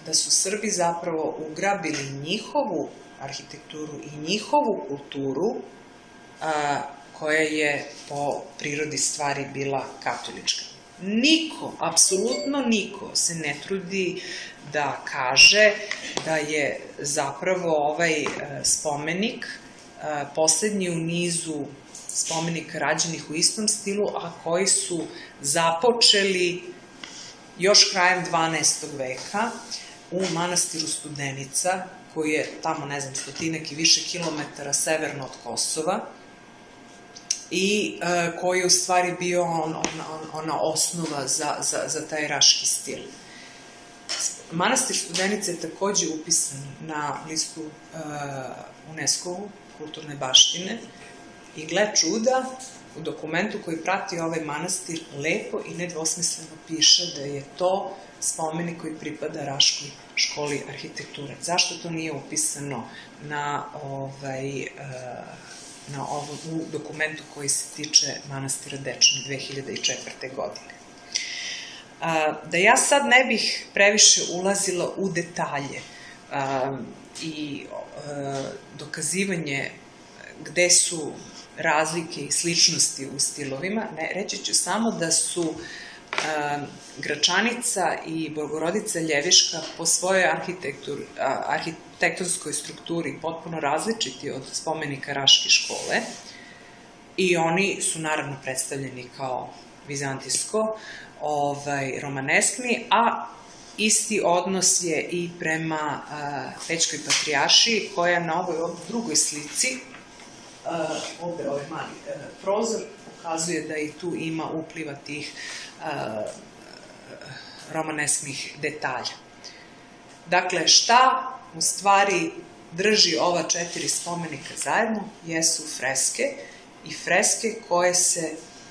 da su Srbi zapravo ugrabili njihovu arhitekturu i njihovu kulturu, koja je po prirodi stvari bila katolička. Niko, apsolutno niko se ne trudi da kaže da je zapravo ovaj spomenik poslednji u nizu spomenika rađenih u istom stilu, a koji su započeli još krajem 12. veka u manastiru Studenica, koji je tamo, ne znam, 100-ak i više kilometara severno od Kosova i koji je u stvari bio ona osnova za taj raški stil. Manastir Studenica je takođe upisan na listu UNESCO-vu kulturne baštine. I gle čuda, u dokumentu koji prati ovaj manastir lepo i nedvosmisleno piše da je to spomenik koji pripada Raškoj školi arhitekture. Zašto to nije upisano u dokumentu koji se tiče manastira Dečani 2004. godine? Da ja sad ne bih previše ulazila u detalje i dokazivanje gde su razlike i sličnosti u stilovima, reći ću samo da su Gračanica i Bogorodica Ljeviška po svojoj arhitektonskoj strukturi potpuno različiti od spomenika Raške škole i oni su naravno predstavljeni kao vizantijsko, romaneskni, a isti odnos je i prema Pećkoj patrijaršiji, koja na ovoj drugoj slici, ovde ovaj mali prozor, pokazuje da i tu ima upliva tih romanesknih detalja. Dakle, šta u stvari drži ova četiri spomenika zajedno jesu freske i freske koje se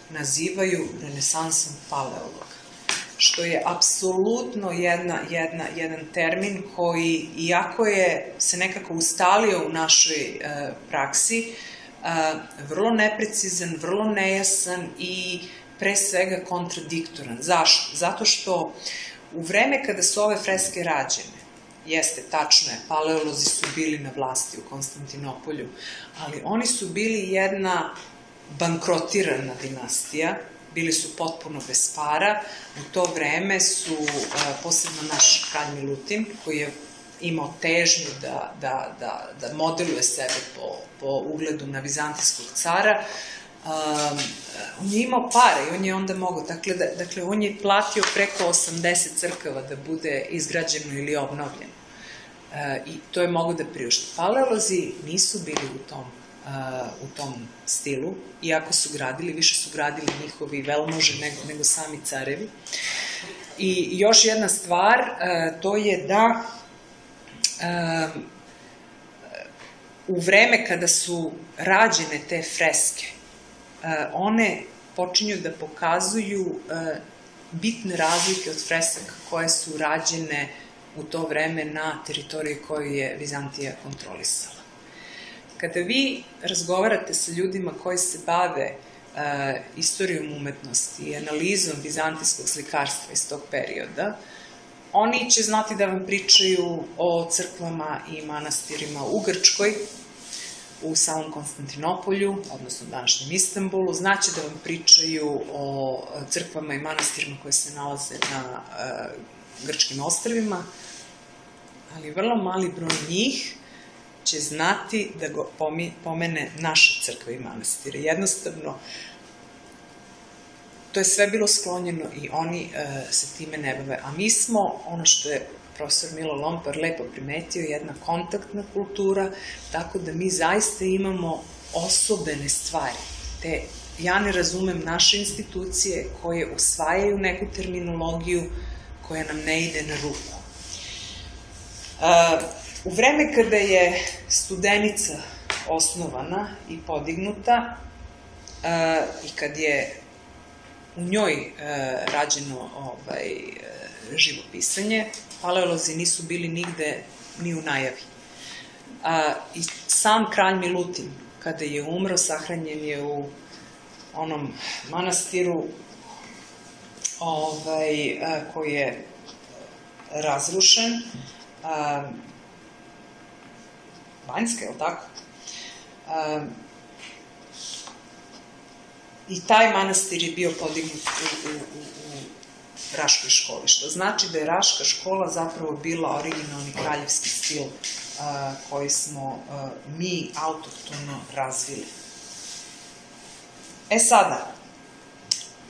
nazivaju renesansom paleologa, što je apsolutno jedan termin koji, iako je se nekako ustalio u našoj praksi, vrlo neprecizan, vrlo nejasan i pre svega kontradiktoran. Zašto? Zato što u vreme kada su ove freske rađene, jeste, tačno je, paleolozi su bili na vlasti u Konstantinopolju, ali oni su bili jedna bankrotirana dinastija, bili su potpuno bez para. U to vreme su, posebno naš kralj Milutin, koji je imao težnju da modeluje sebe po ugledu na vizantijskog cara, on je imao pare i on je onda mogao, dakle, on je platio preko 80 crkava da bude izgrađeno ili obnovljeno. I to je mogao da priušti. Paleolozi nisu bili u tom stilu, iako su gradili, više su gradili njihovi velmože nego sami carevi. I još jedna stvar, to je da u vreme kada su rađene te freske, one počinju da pokazuju bitne razlike od fresaka koje su rađene u to vreme na teritoriji koju je Vizantija kontrolisala. Kada vi razgovarate sa ljudima koji se bave istorijom umetnosti i analizom vizantijskog slikarstva iz tog perioda, oni će znati da vam pričaju o crkvama i manastirima u Grčkoj, u samom Konstantinopolju, odnosno današnjem Istanbulu. Znaće da vam pričaju o crkvama i manastirima koje se nalaze na grčkim ostrvima, ali vrlo mali broj njih će znati da ga pomene naše crkve i manastire. Jednostavno, to je sve bilo sklonjeno i oni se time ne bave. A mi smo, ono što je profesor Milo Lompar lepo primetio, jedna kontaktna kultura, tako da mi zaista imamo osobene stvari. Te, ja ne razumem naše institucije koje usvajaju neku terminologiju koja nam ne ide na ruku. U vreme kada je Studenica osnovana i podignuta i kad je u njoj rađeno živopisanje, paleolozi nisu bili nigde ni u najavi. I sam kralj Milutin, kada je umro, sahranjen je u onom manastiru koji je razrušen, Banjska, je li tako? I taj manastir je bio podignut u Raškoj školi, što znači da je Raška škola zapravo bila originalni kraljevski stil koji smo mi autohtono razvili. E sada,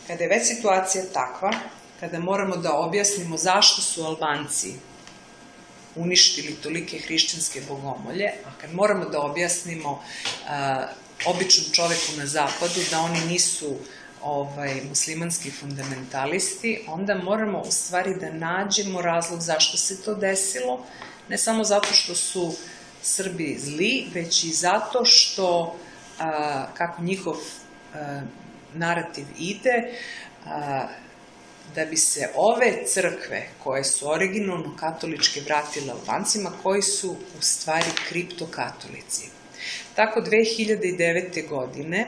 kada je već situacija takva, kada moramo da objasnimo zašto su Albanci uništili tolike hrišćanske bogomolje, a kad moramo da objasnimo običnom čoveku na zapadu da oni nisu muslimanski fundamentalisti, onda moramo u stvari da nađemo razlog zašto se to desilo, ne samo zato što su Srbi zli, već i zato što, kako njihov narativ ide, da bi se ove crkve, koje su originalno katoličke, vratile Albancima, koji su u stvari kriptokatolici. Tako, 2009. godine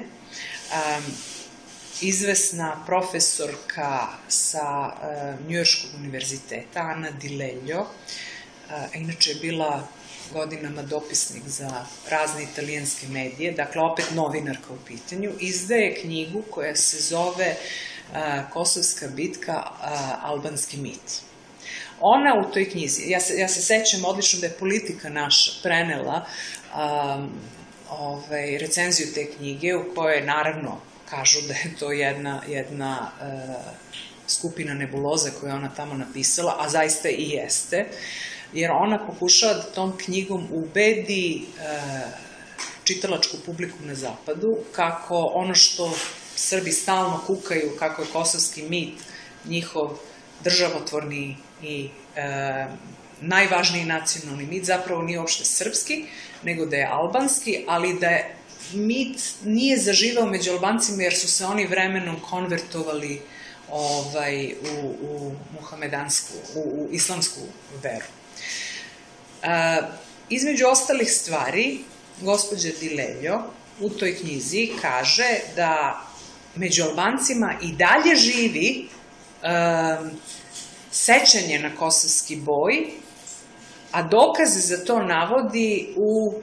izvesna profesorka sa Njujorškog univerziteta, Ana Dileljo, inače je bila godinama dopisnik za razne italijanske medije, dakle opet novinarka u pitanju, izdaje knjigu koja se zove Kosovska bitka, albanski mit. Ona u toj knjizi, ja se sećam odlično da je Politika naša prenela recenziju te knjige u kojoj naravno kažu da je to jedna skupina nebuloza koju je ona tamo napisala, a zaista i jeste, jer ona pokušava da tom knjigom ubedi čitalačku publiku na zapadu kako ono što Srbi stalno kukaju, kako je kosovski mit njihov državotvorni i najvažniji nacionalni mit, zapravo nije uopšte srpski, nego da je albanski, ali da je mit nije zaživao među Albancima jer su se oni vremenom konvertovali u muhamedansku, u islamsku veru. Između ostalih stvari, gospođa Dileljo u toj knjizi kaže da među Albancima i dalje živi sećanje na kosovski boj, a dokaze za to navodi u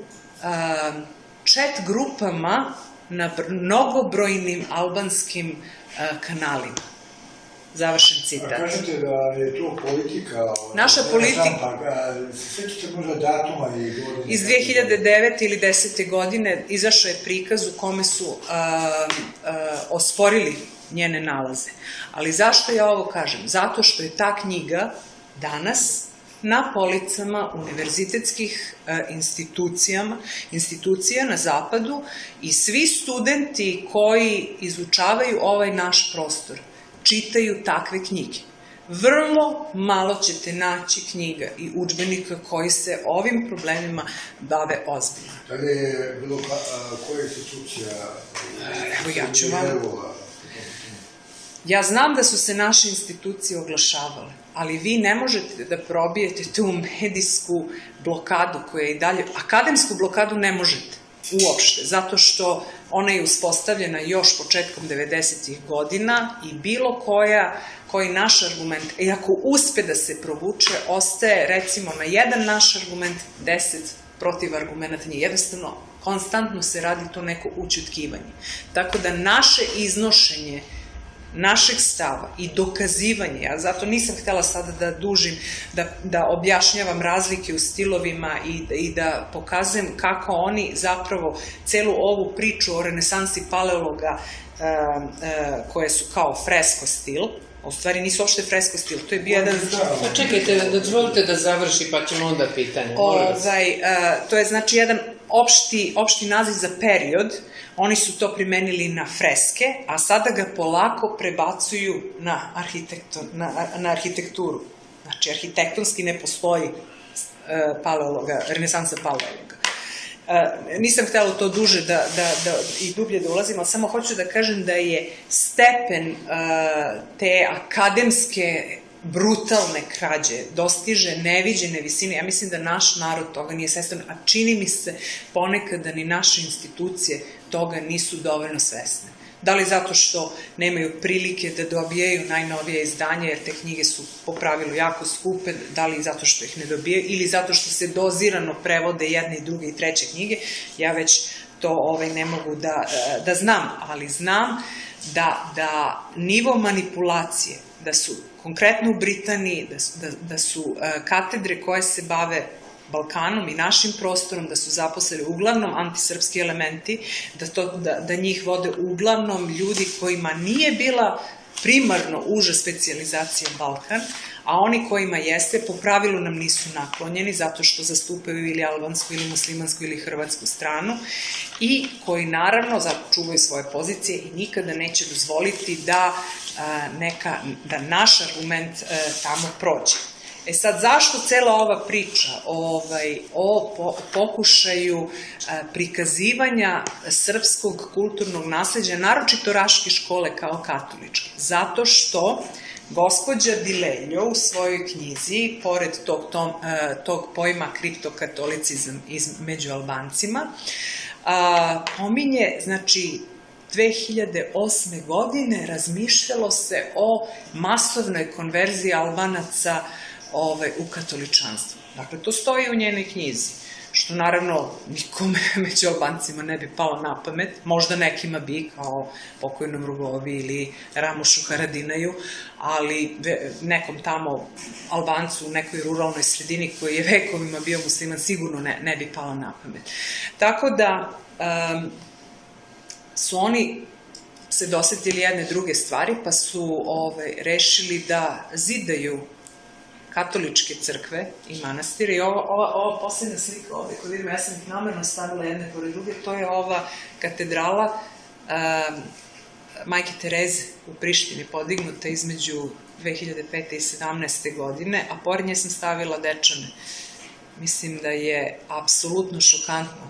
chat grupama na mnogobrojnim albanskim kanalima. Završen citat. A kažete da je to Politika... Naša politika... Svećete možda datuma i godine... Iz 2009. ili 2010. godine izašao je prikaz u kome su osporili njene nalaze. Ali zašto ja ovo kažem? Zato što je ta knjiga danas na policama univerzitetskih institucija na zapadu i svi studenti koji izučavaju ovaj naš prostor čitaju takve knjige. Vrlo malo ćete naći knjiga i udžbenika koji se ovim problemima bave ozbiljno. Da li je bilo koja institucija? Evo, ja ću vam... Ja znam da su se naše institucije oglašavale, ali vi ne možete da probijete tu medijsku blokadu koja je i dalje... Akademsku blokadu ne možete uopšte, zato što ona je uspostavljena još početkom 90-ih godina i bilo koji naš argument, i ako uspe da se provuče, ostaje recimo na jedan naš argument, 10 protiv argumenta nije. Jednostavno, konstantno se radi to neko ućutkivanje. Tako da naše iznošenje našeg stava i dokazivanje, ja zato nisam htela sada da dužim, da objašnjavam razlike u stilovima i da pokazujem kako oni zapravo celu ovu priču o renesansi paleologa koje su kao fresko stil, u stvari nisu uopšte fresko stil, to je bio jedan... Pa čekajte, dozvolite da završi pa ćemo onda pitanje. To je znači jedan opšti naziv za period. Oni su to primenili na freske, a sada ga polako prebacuju na arhitekturu. Znači, arhitektonski ne postoji renesansa paleologa. Nisam htela to duže i dublje da ulazim, ali samo hoću da kažem da je stepen te akademske brutalne krađe dostiže neviđene visine. Ja mislim da naš narod toga nije svestan, a čini mi se ponekad da ni naše institucije toga nisu dovoljno svesne. Da li zato što nemaju prilike da dobijaju najnovije izdanje, jer te knjige su po pravilu jako skupe, da li zato što ih ne dobijaju, ili zato što se dozirano prevode jedne i druge i treće knjige. Ja već to ne mogu da znam, ali znam da nivo manipulacije, da su konkretno u Britaniji, da su katedre koje se bave Balkanom i našim prostorom, da su zaposlili uglavnom antisrpski elementi, da njih vode uglavnom ljudi kojima nije bila primarno uža specijalizacija Balkan, a oni kojima jeste, po pravilu nam nisu naklonjeni, zato što zastupaju ili albansku, ili muslimansku, ili hrvatsku stranu, i koji naravno čuvaju svoje pozicije i nikada neće dozvoliti da naš argument tamo prođe. E sad, zašto cela ova priča o pokušaju prikazivanja srpskog kulturnog nasleđa, naročito Raške škole kao katoličke? Zato što gospođa Dileljo u svojoj knjizi, pored tog pojma kriptokatolicizam među Albancima, pominje, znači, 2008. godine razmišljalo se o masovnoj konverziji Albanaca u katoličanstvu. Dakle, to stoji u njenoj knjizi, što naravno nikome među Albancima ne bi palo na pamet, možda nekima bi, kao pokojnom Rugovi ili Ramušu Haradinaju, ali nekom tamo Albancu u nekoj ruralnoj sredini koji je vekovima bio musliman sigurno ne bi palo na pamet. Tako da su oni se dosetili jedne druge stvari, pa su rešili da zidaju katoličke crkve i manastire. I ova posljedna slika ovde, koju vidimo, ja sam ih namerno stavila jedne pored druge, to je ova katedrala Majke Tereze u Prištini, podignuta između 2005. i 2017. godine, a pored nje sam stavila Dečane. Mislim da je apsolutno šokantno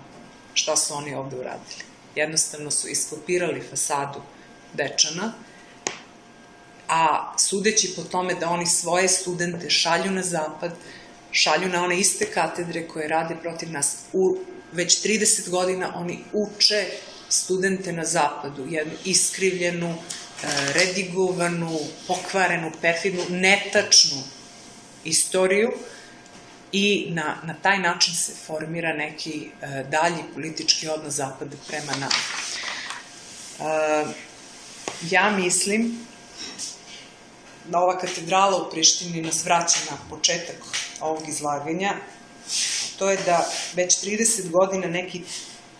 šta su oni ovde uradili. Jednostavno su iskopirali fasadu Dečana, a sudeći po tome da oni svoje studente šalju na zapad, šalju na one iste katedre koje rade protiv nas. Već 30 godina oni uče studente na zapadu, jednu iskrivljenu, redigovanu, pokvarenu, perfidnu, netačnu istoriju i na taj način se formira neki dalji politički odnos zapada prema nama. Ja mislim da ova katedrala u Prištini nas vraća na početak ovog izlaganja, to je da već 30 godina neki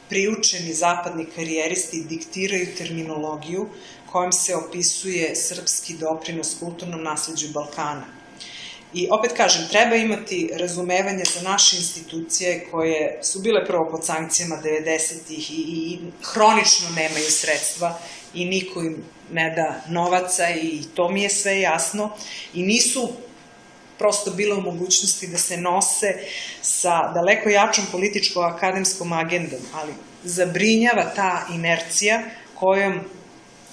priučeni zapadni karijeristi diktiraju terminologiju kojom se opisuje srpski doprinos kulturnom nasleđu Balkana. I opet kažem, treba imati razumevanje za naše institucije koje su bile prvo pod sankcijama 90-ih i hronično nemaju sredstva i niko im ne da novaca i to mi je sve jasno i nisu prosto bile u mogućnosti da se nose sa daleko jačom političko-akademskom agendom, ali zabrinjava ta inercija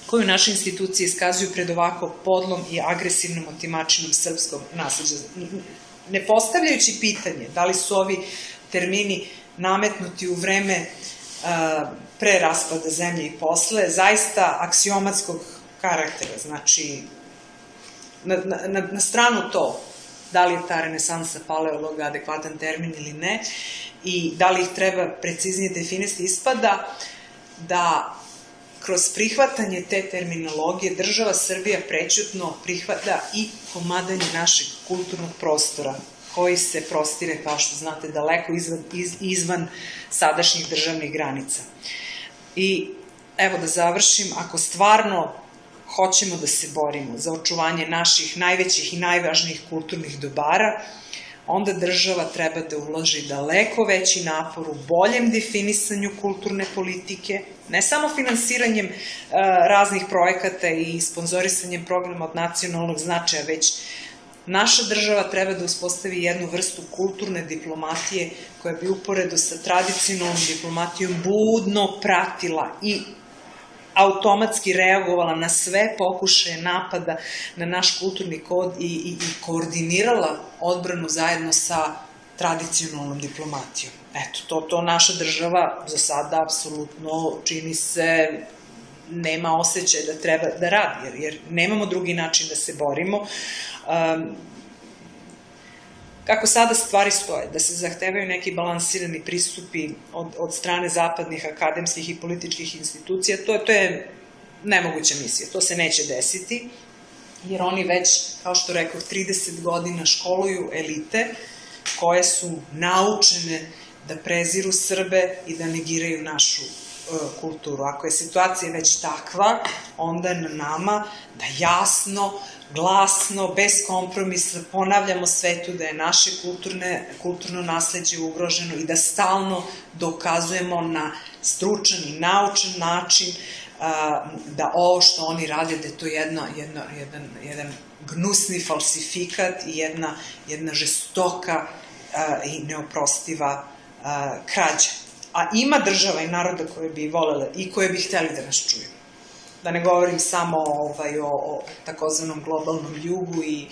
koju naše institucije iskazuju pred ovako podlom i agresivnom otimačinom srpskog nasleđa. Ne postavljajući pitanje da li su ovi termini nametnuti u vreme pre raspada zemlje i posle, zaista aksiomatskog karaktera, znači na stranu to, da li je ta renesansa paleologa adekvatan termin ili ne, i da li ih treba preciznije definisati, ispada da kroz prihvatanje te terminologije država Srbija prećutno prihvata i komadanje našeg kulturnog prostora, koji se prostire, kao što znate, daleko izvan sadašnjih državnih granica. I evo da završim, ako stvarno hoćemo da se borimo za očuvanje naših najvećih i najvažnijih kulturnih dobara, onda država treba da uloži daleko veći napor u boljem definisanju kulturne politike, ne samo finansiranjem raznih projekata i sponzorisanjem programa od nacionalnog značaja, već naša država treba da uspostavi jednu vrstu kulturne diplomatije koja bi uporedo sa tradicionalnom diplomatijom budno pratila i automatski reagovala na sve pokušaje napada na naš kulturni kod i koordinirala odbranu zajedno sa tradicionalnom diplomatijom. Eto, to naša država za sada apsolutno čini se nema osjećaj da treba da radi, jer nemamo drugi način da se borimo. Kako sada stvari stoje, da se zahtevaju neki balansirani pristupi od strane zapadnih akademskih i političkih institucija, to je nemoguća misija, to se neće desiti, jer oni već, kao što rekoh, 30 godina školuju elite koje su naučene da preziru Srbe i da negiraju našu kulturu. Ako je situacija već takva, onda je na nama da jasno, glasno, bez kompromisa ponavljamo svetu da je naše kulturno nasleđe ugroženo i da stalno dokazujemo na stručan i naučan način da ovo što oni rade, da je to jedan gnusni falsifikat i jedna žestoka i neoprostiva krađa. A ima država i naroda koje bi voljele i koje bi hteli da nas čuju. Da ne govorim samo o takozvanom globalnom jugu i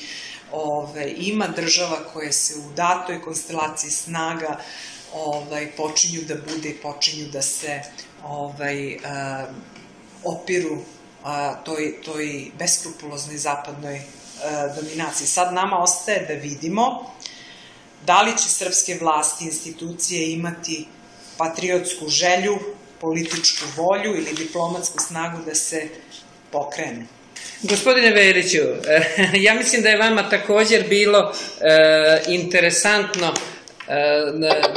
ima država koje se u datoj konstelaciji snaga počinju da bude i počinju da se opiru toj beskrupuloznoj zapadnoj dominaciji. Sad nama ostaje da vidimo da li će srpske vlasti i institucije imati patriotsku želju, političku volju ili diplomatsku snagu da se pokrenu. Gospodine Veliću, ja mislim da je vama također bilo interesantno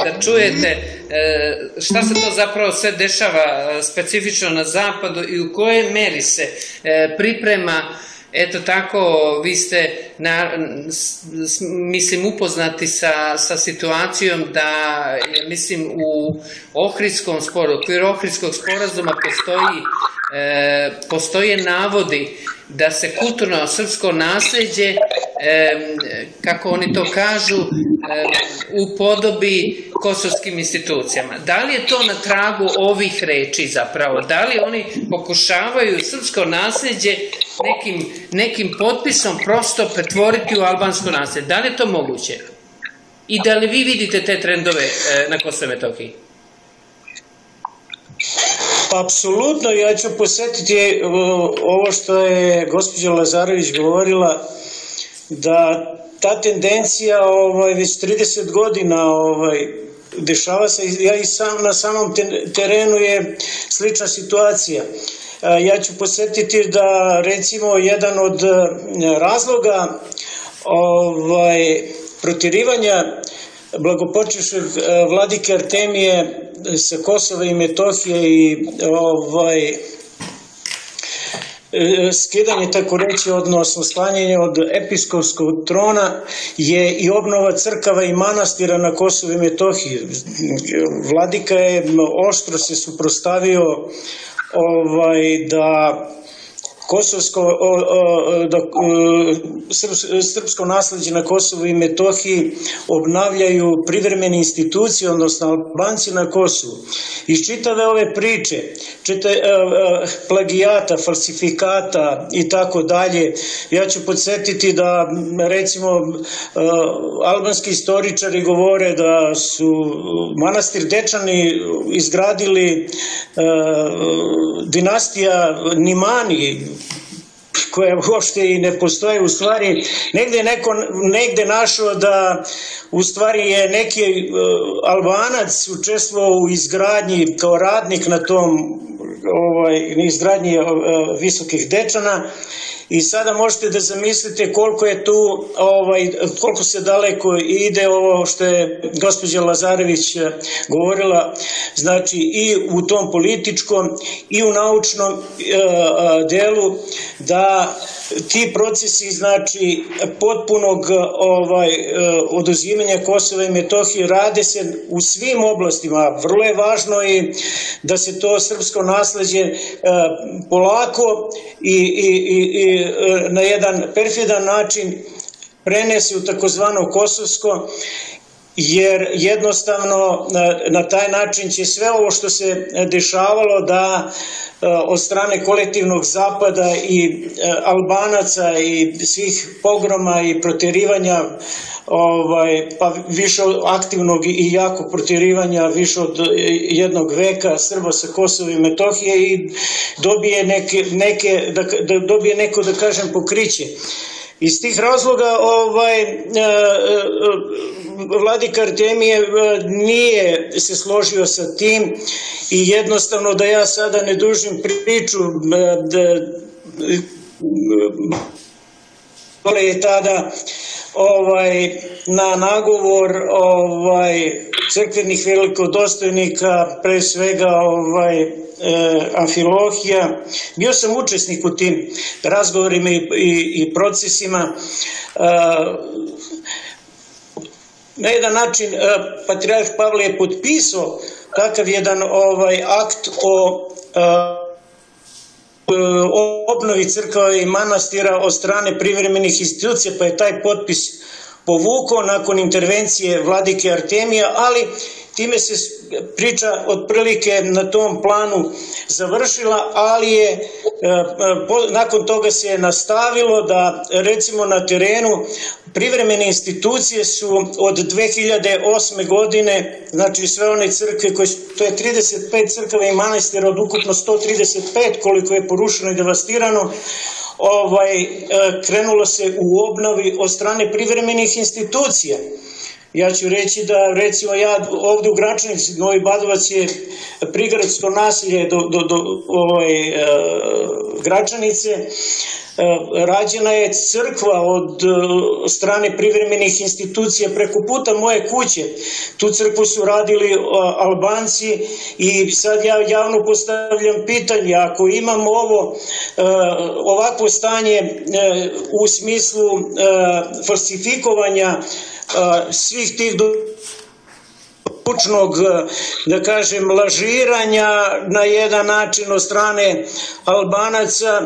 da čujete šta se to zapravo sve dešava specifično na zapadu i u kojoj meri se priprema, eto tako, vi ste, mislim, upoznati sa situacijom da, mislim, u Ohridskom sporazumu, u okviru Ohridskog sporazuma postoje navodi da se kulturno srpsko nasleđe, kako oni to kažu, u podobi kosovskim institucijama. Da li je to na tragu ovih reči zapravo? Da li oni pokušavaju srpsko nasleđe nekim potpisom prosto pretvoriti u albansko nasleđe? Da li je to moguće? I da li vi vidite te trendove na Kosovu i Metohiji? Apsolutno, ja ću posjetiti ovo što je gospođa Lazarević govorila, da ta tendencija već 30 godina dešava se. Ja i sam na samom terenu je slična situacija. Ja ću posjetiti da, recimo, jedan od razloga protjerivanja blagopočivšeg vladike Artemije sa Kosova i Metohije i skidanje, tako reći, odnosno sklanjanje od episkopskog trona je i obnova crkava i manastira na Kosovu i Metohiji. Vladika je oštro se suprotstavio da srpsko nasleđe na Kosovu i Metohiji obnavljaju privremene institucije, odnosno Albanci na Kosovu. Iz čitave ove priče, plagijata, falsifikata i tako dalje, ja ću podsjetiti da, recimo, albanski istoričari govore da su manastir Dečani izgradili dinastija Nimani, koja uopšte i ne postoje. U stvari, negde je neko našao da u stvari je neki Albanac učestvovao u izgradnji kao radnik na tom izgradnji visokih Dečana i sada možete da zamislite koliko je tu, koliko se daleko ide ovo što je gospođa Lazarević govorila, znači i u tom političkom i u naučnom delu, da ti procesi, znači, potpunog oduzimanja Kosova i Metohije rade se u svim oblastima. Vrlo je važno i da se to srpsko nasleđe polako i na jedan perfidan način prenese u takozvano kosovsko, jer jednostavno na taj način će sve ovo što se dešavalo da od strane kolektivnog zapada i Albanaca i svih pogroma i protjerivanja, pa više aktivnog i jako protjerivanja više od jednog veka Srba sa Kosova i Metohije, i dobije neko, da kažem, pokriće. Iz tih razloga vladika Artemije nije se složio sa tim i jednostavno, da ja sada ne dužim priču, je tada na nagovor crkvenih velikodostojnika, pre svega Amfilohija, bio sam učesnik u tim razgovorima i procesima. Na jedan način patrijarh Pavle je potpisao takav jedan akt o obnovi crkava i manastira od strane privremenih institucija, pa je taj potpis povukao nakon intervencije vladike Artemija, ali time se priča otprilike na tom planu završila, ali je nakon toga se nastavilo da, recimo, na terenu privremene institucije su od 2008. godine, znači sve one crkve, to je 35 crkava i manastira od ukupno 135 koliko je porušeno i devastirano, krenulo se u obnovi od strane privremenih institucija. Ja ću reći da, recimo, ja ovde u Gračanici, Novi Badovac je prigradsko naselje do Gračanice, rađena je crkva od strane privremenih institucija preko puta moje kuće. Tu crkvu su radili Albanci i sad ja javno postavljam pitanje, ako imamo ovakvo stanje u smislu falsifikovanja svih tih dokumenata, da kažem, lažiranja na jedan način od strane Albanaca,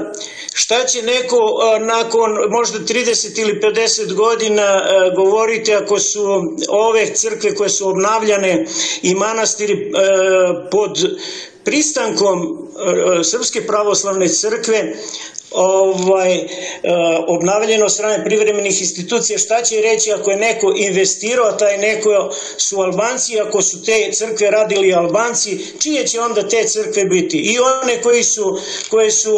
šta će neko nakon možda 30 ili 50 godina govoriti ako su ove crkve koje su obnavljane i manastiri pod pristankom Srpske pravoslavne crkve obnavljeno od strane privremenih institucija? Šta će reći ako je neko investirao, taj neko su Albanci, ako su te crkve radili Albanci, čije će onda te crkve biti? I one koje su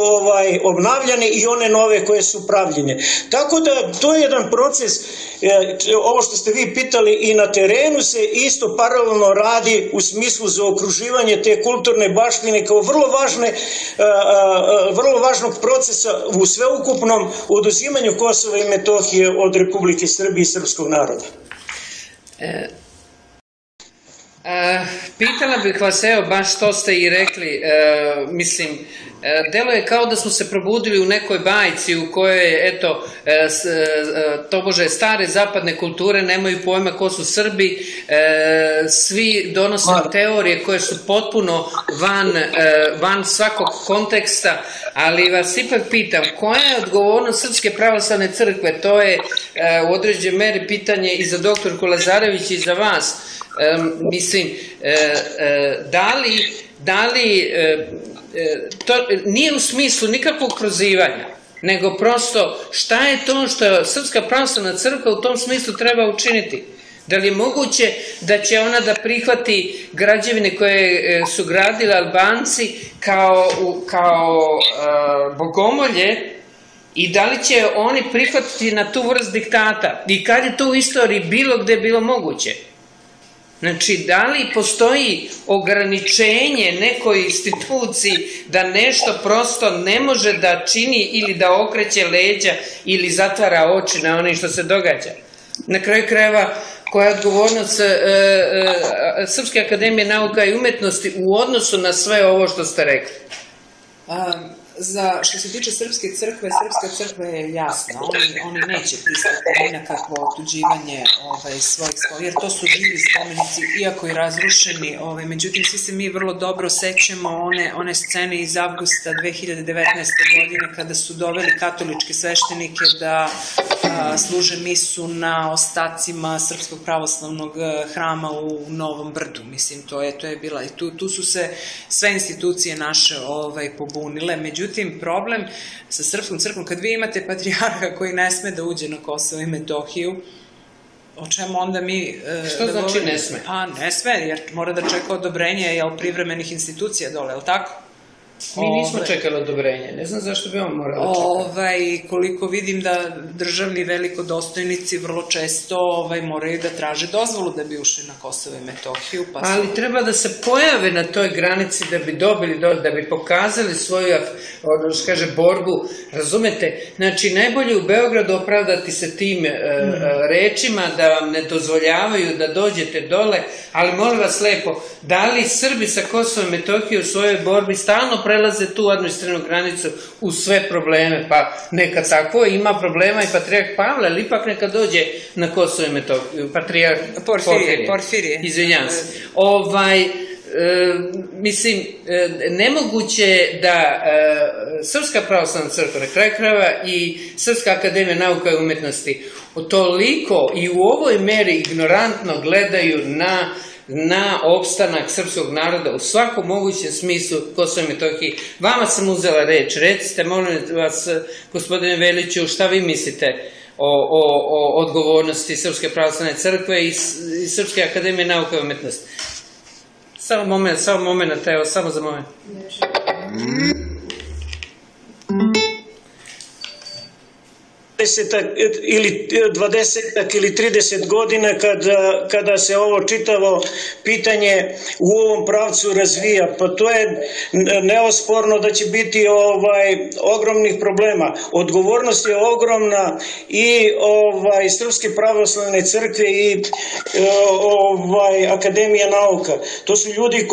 obnavljane i one nove koje su pravljene. Tako da to je jedan proces, ovo što ste vi pitali, i na terenu se isto paralelno radi u smislu zaokruživanja te kulturne baštine kao vrlo važnog procesa u sveukupnom oduzimanju Kosova i Metohije od Republike Srbije i srpskog naroda. Pitala bih vas, evo, baš to ste i rekli, mislim, delo je kao da smo se probudili u nekoj bajci u kojoj, eto, tobože stare zapadne kulture nemaju pojma ko su Srbi, svi donose teorije koje su potpuno van svakog konteksta, ali vas ipak pitam, koja je odgovornost Srpske pravoslavne crkve? To je u određenoj meri pitanje i za doktorku Lazarević i za vas. Mislim, da li to nije u smislu nikakvog prozivanja, nego prosto šta je to što Srpska pravoslavna crkva u tom smislu treba učiniti? Da li je moguće da će ona da prihvati građevine koje su gradili Albanci kao bogomolje, i da li će oni prihvatiti na tu vrst diktata? I kad je to u istoriji bilo gde bilo moguće? Znači, da li postoji ograničenje nekoj instituciji da nešto prosto ne može da čini ili da okreće leđa ili zatvara oči na ono što se događa? Na kraju krajeva, koja je odgovornost Srpske akademije nauka i umetnosti u odnosu na sve ovo što ste rekli? Što se tiče Srpske crkve, Srpska crkva je jasna, oni neće pristati ni na kakvo otuđivanje svojih spomena, jer to su živi spomenici, iako i razrušeni. Međutim, svi se mi vrlo dobro sećamo one scene iz avgusta 2019. godine kada su doveli katoličke sveštenike da služe misu na ostacima Srpskog pravoslavnog hrama u Novom Brdu. Mislim, to je bila, i tu su se sve institucije naše pobunile. Međutim, problem sa Srpskom crkvom, kad vi imate patrijarha koji ne sme da uđe na Kosovo i Metohiju, o čemu onda mi... Što znači ne sme? Pa ne sme, jer mora da čeka odobrenje privremenih institucija dole, je li tako? Mi nismo čekali odobrenje, ne znam zašto bi on morao čekati. Koliko vidim da državni velikodostojnici vrlo često moraju da traže dozvolu da bi ušli na Kosovo i Metohiju. Ali treba da se pojave na toj granici da bi dobili, da bi pokazali svoju, ono što kaže, borbu, razumete? Znači, najbolje u Beogradu opravdati se tim rečima da vam ne dozvoljavaju da dođete dole, ali molim vas lepo, da li Srbi sa Kosovo i Metohiju u svojoj borbi stalno prelaze tu administrativnu granicu u sve probleme? Pa neka tako ima problema i patrijarh Pavle, ali ipak neka dođe na Kosovo i Metohiju. Patrijarh Porfirije. Izvinjam se. Mislim, nemoguće je da Srpska pravoslavna crkva, na kraju krajeva, i Srpska akademija nauka i umetnosti toliko i u ovoj meri ignorantno gledaju na opstanak srpskog naroda u svakom mogućem smislu Kosova i Metohije. Vama sam uzela reč, recite, molim vas, gospodine Veliću, šta vi mislite o odgovornosti Srpske pravoslavne crkve i Srpske akademije nauka i umetnosti? Samo moment, evo, samo za moment. 20 ili 30 godina kada se ovo čitavo pitanje u ovom pravcu razvija. Pa to je neosporno da će biti ogromnih problema. Odgovornost je ogromna i Srpske pravoslavne crkve i Akademija nauka. To su ljudi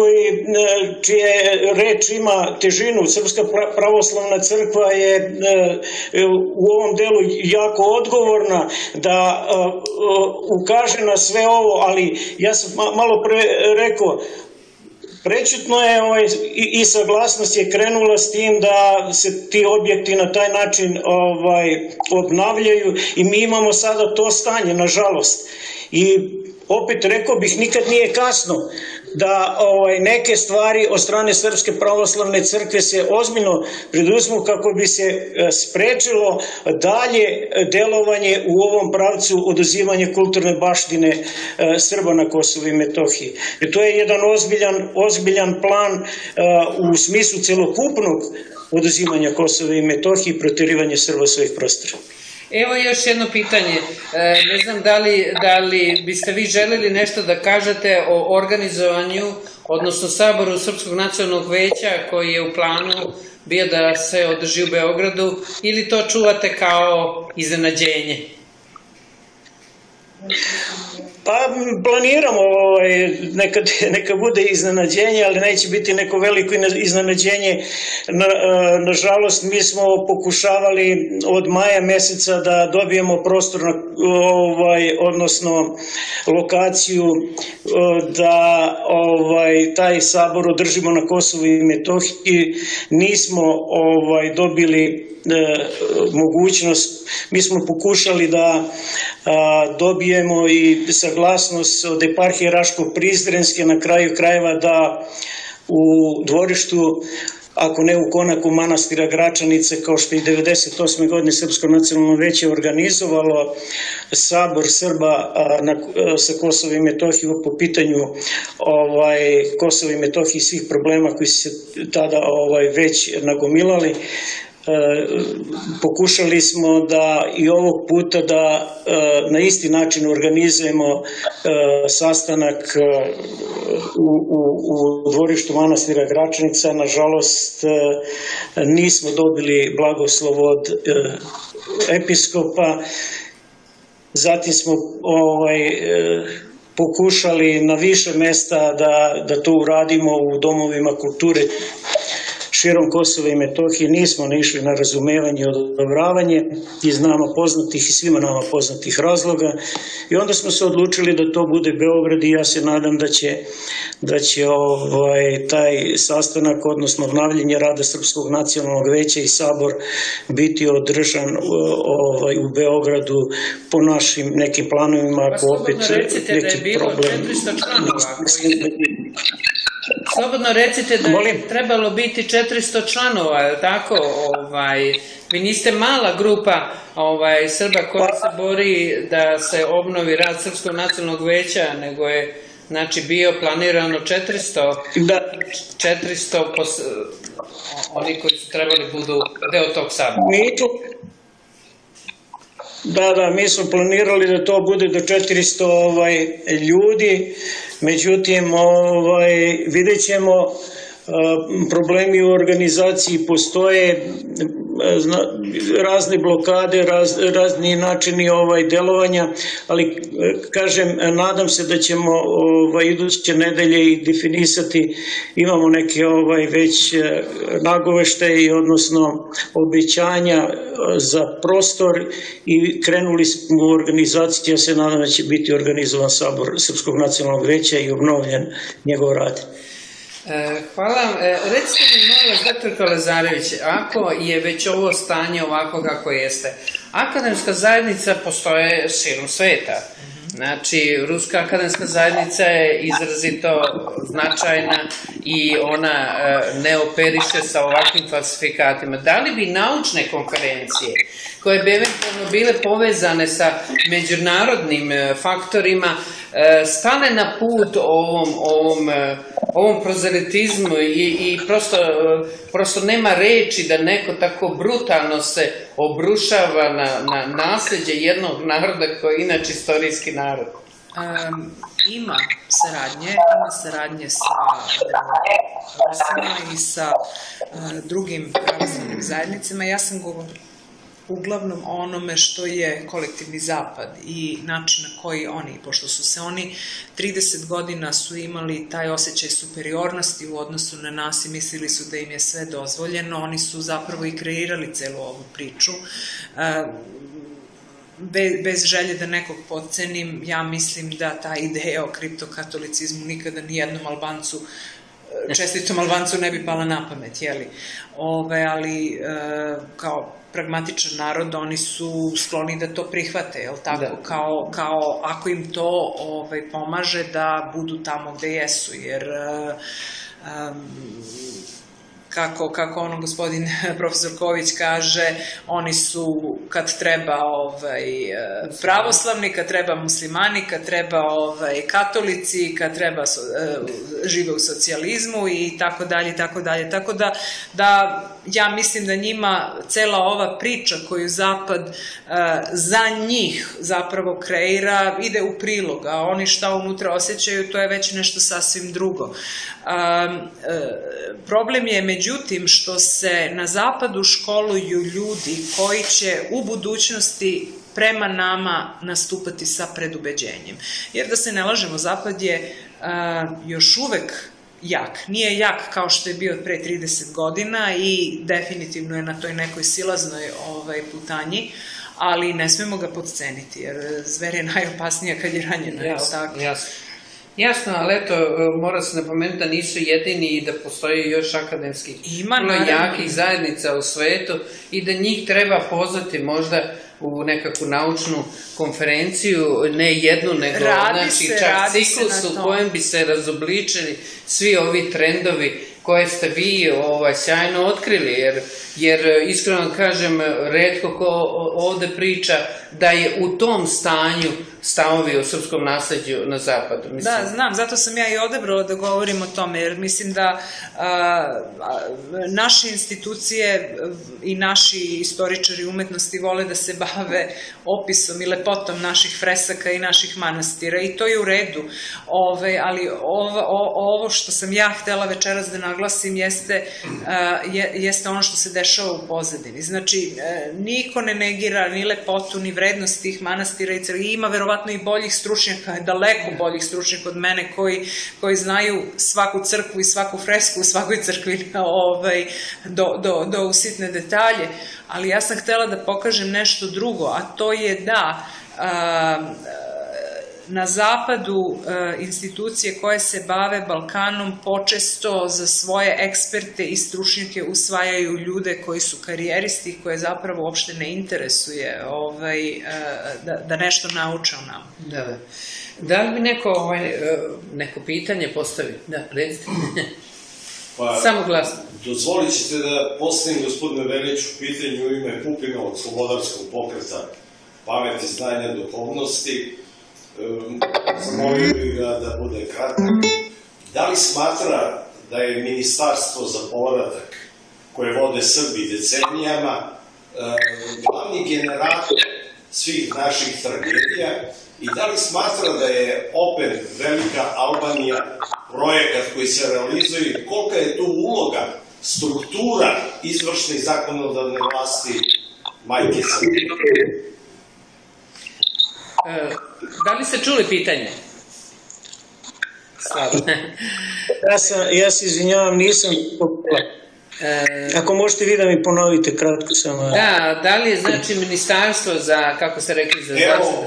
čije reč ima težinu. Srpska pravoslavna crkva je u ovom delu jako odgovorna da ukaže na sve ovo, ali ja sam malo pre rekao, prečutno je i saglasnost je krenula s tim da se ti objekti na taj način obnavljaju i mi imamo sada to stanje, nažalost. I opet rekao bih, nikad nije kasno da neke stvari od strane Srpske pravoslavne crkve se ozbiljno preduzmu kako bi se sprečilo dalje delovanje u ovom pravcu oduzimanja kulturne baštine Srba na Kosovu i Metohiji. To je jedan ozbiljan plan u smislu celokupnog oduzimanja Kosova i Metohije i proterivanja Srba svojih prostora. Evo još jedno pitanje, ne znam da li biste vi želeli nešto da kažete o organizovanju, odnosno Saboru Srpskog nacionalnog veća koji je u planu bio da se održi u Beogradu, ili to čuvate kao iznenađenje? Pa planiramo, neka bude iznenađenje, ali neće biti neko veliko iznenađenje. Nažalost, mi smo pokušavali od maja meseca da dobijemo prostor, odnosno lokaciju, da taj sabor održimo na Kosovu i Metohiji. Nismo dobili mogućnost. Mi smo pokušali da dobijemo i saglasnost od eparhije Raško-Prizrenske, na kraju krajeva da u dvorištu, ako ne u konaku manastira Gračanice, kao što je 1998. godine Srpsko nacionalno veće organizovalo sabor Srba sa Kosova i Metohije po pitanju Kosova i Metohije i svih problema koji se tada već nagomilali. Pokušali smo da i ovog puta da na isti način organizujemo sastanak u dvorištu manastira Gračanica. Nažalost, nismo dobili blagoslov od episkopa. Zatim smo pokušali na više mesta da to uradimo u domovima kulture širom Kosova i Metohije. Nismo naišli na razumevanje i odobravanje iz nama poznatih i svima nama poznatih razloga. I onda smo se odlučili da to bude Beograd i ja se nadam da će taj sastanak, odnosno obnavljanje rada Srpskog nacionalnog veća i sabor biti održan u Beogradu po našim nekim planovima. Pa slobodno recite da je bilo 400 članova. Slobodno recite da je trebalo biti 400 članova, je li tako? Vi niste mala grupa Srba koja se bori da se obnovi rad Srpskog nacionalnog veća, nego je bio planirano 400 oni koji su trebali budu deo tog sabora. Da, mi smo planirali da to bude do 400 ljudi, međutim, vidjet ćemo, problemi u organizaciji postoje, razne blokade, razni načini delovanja, ali kažem, nadam se da ćemo iduće nedelje i definisati, imamo neke već nagoveštaje, odnosno obećanja za prostor i krenuli smo u organizaciju. Ja se nadam da će biti organizovan sabor Srpskog nacionalnog veća i obnovljen njegov rad. Hvala. Recite mi, molim vas, doktorko Lazarević, ako je već ovo stanje ovako kako jeste, akademska zajednica postoje širom sveta. Znači, ruska akademska zajednica je izrazito značajna i ona ne operiše sa ovakvim falsifikatima. Da li bi naučne konferencije koje bi eventualno bile povezane sa međunarodnim faktorima stane na put ovom prozelitizmu i prosto nema reči da neko tako brutalno se obrušava na nasleđe jednog naroda koji je inače istorijski narod. Ima saradnje sa Rusima i sa drugim pravoslavnim zajednicama. Ja sam govorila uglavnom o onome što je kolektivni zapad i način na koji oni, pošto su se oni 30 godina su imali taj osjećaj superiornosti u odnosu na nas i mislili su da im je sve dozvoljeno, oni su zapravo i kreirali celu ovu priču. Bez želje da nekog potcenim, ja mislim da ta ideja o kriptokatolicizmu nikada nijednom Albancu, čestitom Albancu, ne bi pala na pamet, jeli? Ali kao pragmatičan narod, oni su skloni da to prihvate, jel tako? Kao ako im to pomaže da budu tamo gde jesu, jer... kako ono gospodin profesor Ković kaže, oni su kad treba pravoslavni, kad treba muslimani, kad treba katolici, kad treba žive u socijalizmu i tako dalje, tako dalje. Tako da ja mislim da njima cela ova priča koju Zapad za njih zapravo kreira ide u prilog, a oni šta unutra osjećaju, to je već nešto sasvim drugo. Problem je, međutim, što se na zapadu školuju ljudi koji će u budućnosti prema nama nastupati sa predubeđenjem. Jer da se ne lažemo, zapad je još uvek jak. Nije jak kao što je bio pre 30 godina i definitivno je na toj nekoj silaznoj putanji, ali ne smemo ga potceniti, jer zver je najopasnija kad je ranjena. Jasno, ali eto, mora se napomenuti da nisu jedini i da postoji još akademskih jakih zajednica u svetu i da njih treba pozvati možda u nekakvu naučnu konferenciju, ne jednu, nego čak ciklus u kojem bi se razobličili svi ovi trendovi koje ste vi sjajno otkrili, jer iskreno kažem, retko ko ovde priča da je u tom stanju stanovi o srpskom nasleđu na zapadu. Da, znam, zato sam ja i odebrala da govorim o tome, jer mislim da naše institucije i naši istoričari umetnosti vole da se bave opisom i lepotom naših fresaka i naših manastira, i to je u redu, ali ovo što sam ja htela večeras da naglasim jeste ono što se dešava u pozadini. Znači, niko ne negira ni lepotu, ni vrednost tih manastira, i ima verovatno i boljih stručnjaka, daleko boljih stručnjaka od mene, koji znaju svaku crkvu i svaku fresku u svakoj crkvi do usitne detalje, ali ja sam htela da pokažem nešto drugo, a to je da na zapadu institucije koje se bave Balkanom počesto za svoje eksperte i stručnjake usvajaju ljude koji su karijeristi, koje zapravo uopšte ne interesuje da nešto nauče o nama. Da li bi neko pitanje postavio? Da, recite. Samo glasno. Dozvolit ćete da postavim gospodine Veliću pitanje u ime Pupinovog slobodarskog pokreta Pamet i znanja duhovnosti. Zamolio bih ga da bude kratak. Da li smatra da je Ministarstvo za povratak koje vode Srbi decenijama glavni generator svih naših tragedija, i da li smatra da je opet Velika Albanija projekat koji se realizuje, kolika je tu uloga struktura izvršne i zakonodavne vlasti majke Srbije? Da li ste čuli pitanje? Ja se izvinjavam, nisam popula. Ako možete vi da mi ponovite kratko samo. Da, da li je znači ministarstvo za, kako ste rekli, za zaštitu?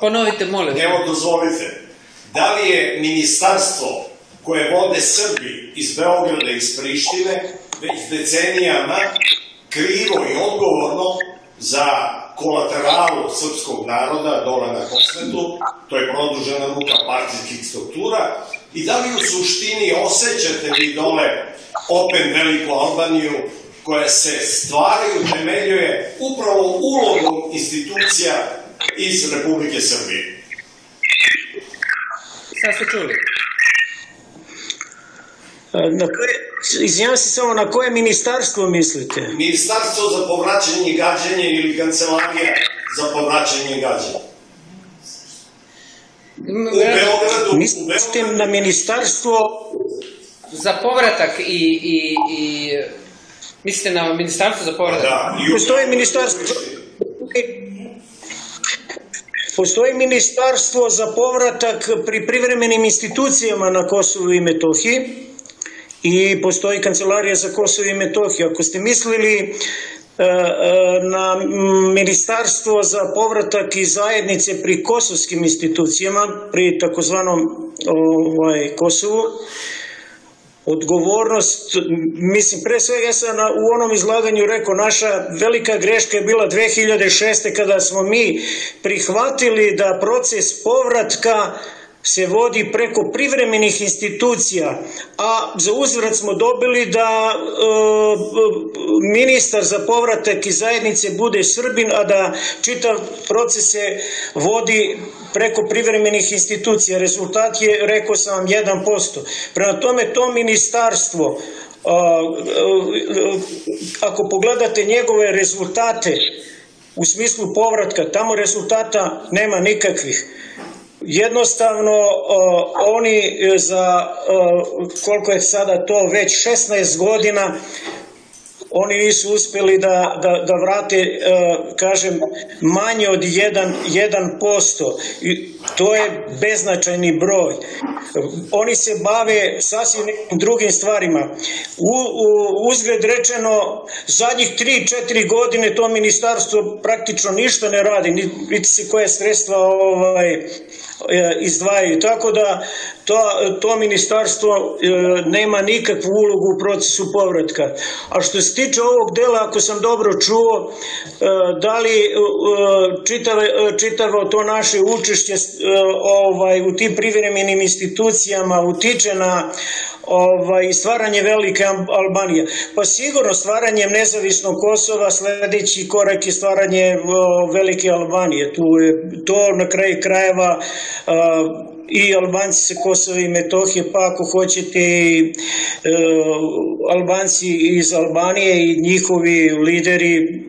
Ponovite, molim. Evo, dozvolite. Da li je ministarstvo koje vode Srbi iz Beograda i iz Prištine već decenijama krivo i odgovorno za kolateralu srpskog naroda dole na Kosmetu, to je produžena ruka partijskih struktura, i da li u suštini osjećate vi dole opet Veliku Albaniju koja se stvaraju, temeljuje upravo ulogom institucija iz Republike Srbije? Sad ste čuli. Izvinjam se samo, na koje ministarstvo mislite? Ministarstvo za povraćanje i gađenje ili kancelarija za povraćanje i gađenje. Mislim na ministarstvo... Za povratak i... Mislite na ministarstvo za povratak? Da. Postoji ministarstvo... Postoji ministarstvo za povratak pri privremenim institucijama na Kosovu i Metohiji i postoji kancelarija za Kosovo i Metohiju. Ako ste mislili na ministarstvo za povratak i zajednice pri kosovskim institucijama, pri takozvanom Kosovu, odgovornost, mislim, pre svega ja sam u onom izlaganju rekao, naša velika greška je bila 2006. kada smo mi prihvatili da proces povratka se vodi preko privremenih institucija, a za uzvrat smo dobili da ministar za povratak i zajednice bude Srbin, a da čitav proces se vodi preko privremenih institucija. Rezultat je, rekao sam vam, 1%. Prema tome, to ministarstvo, ako pogledate njegove rezultate u smislu povratka, tamo rezultata nema nikakvih. Jednostavno, oni za, koliko je sada to, već 16 godina, oni nisu uspjeli da vrate, kažem, manje od 1%. To je beznačajni broj. Oni se bave sasvim nekim drugim stvarima. Uzgled rečeno, zadnjih 3-4 godine to ministarstvo praktično ništa ne radi, vidi se koje sredstva izdvajaju. Tako da to ministarstvo nema nikakvu ulogu u procesu povratka. A što se tiče ovog dela, ako sam dobro čuo, da li čitavo to naše učešće u tim privremenim institucijama utiče na stvaranje Velike Albanije? Pa sigurno, stvaranjem nezavisnog Kosova sledeći korak je stvaranje Velike Albanije. To na kraju krajeva i Albanci sa Kosova i Metohije, pa ako hoćete i Albanci iz Albanije i njihovi lideri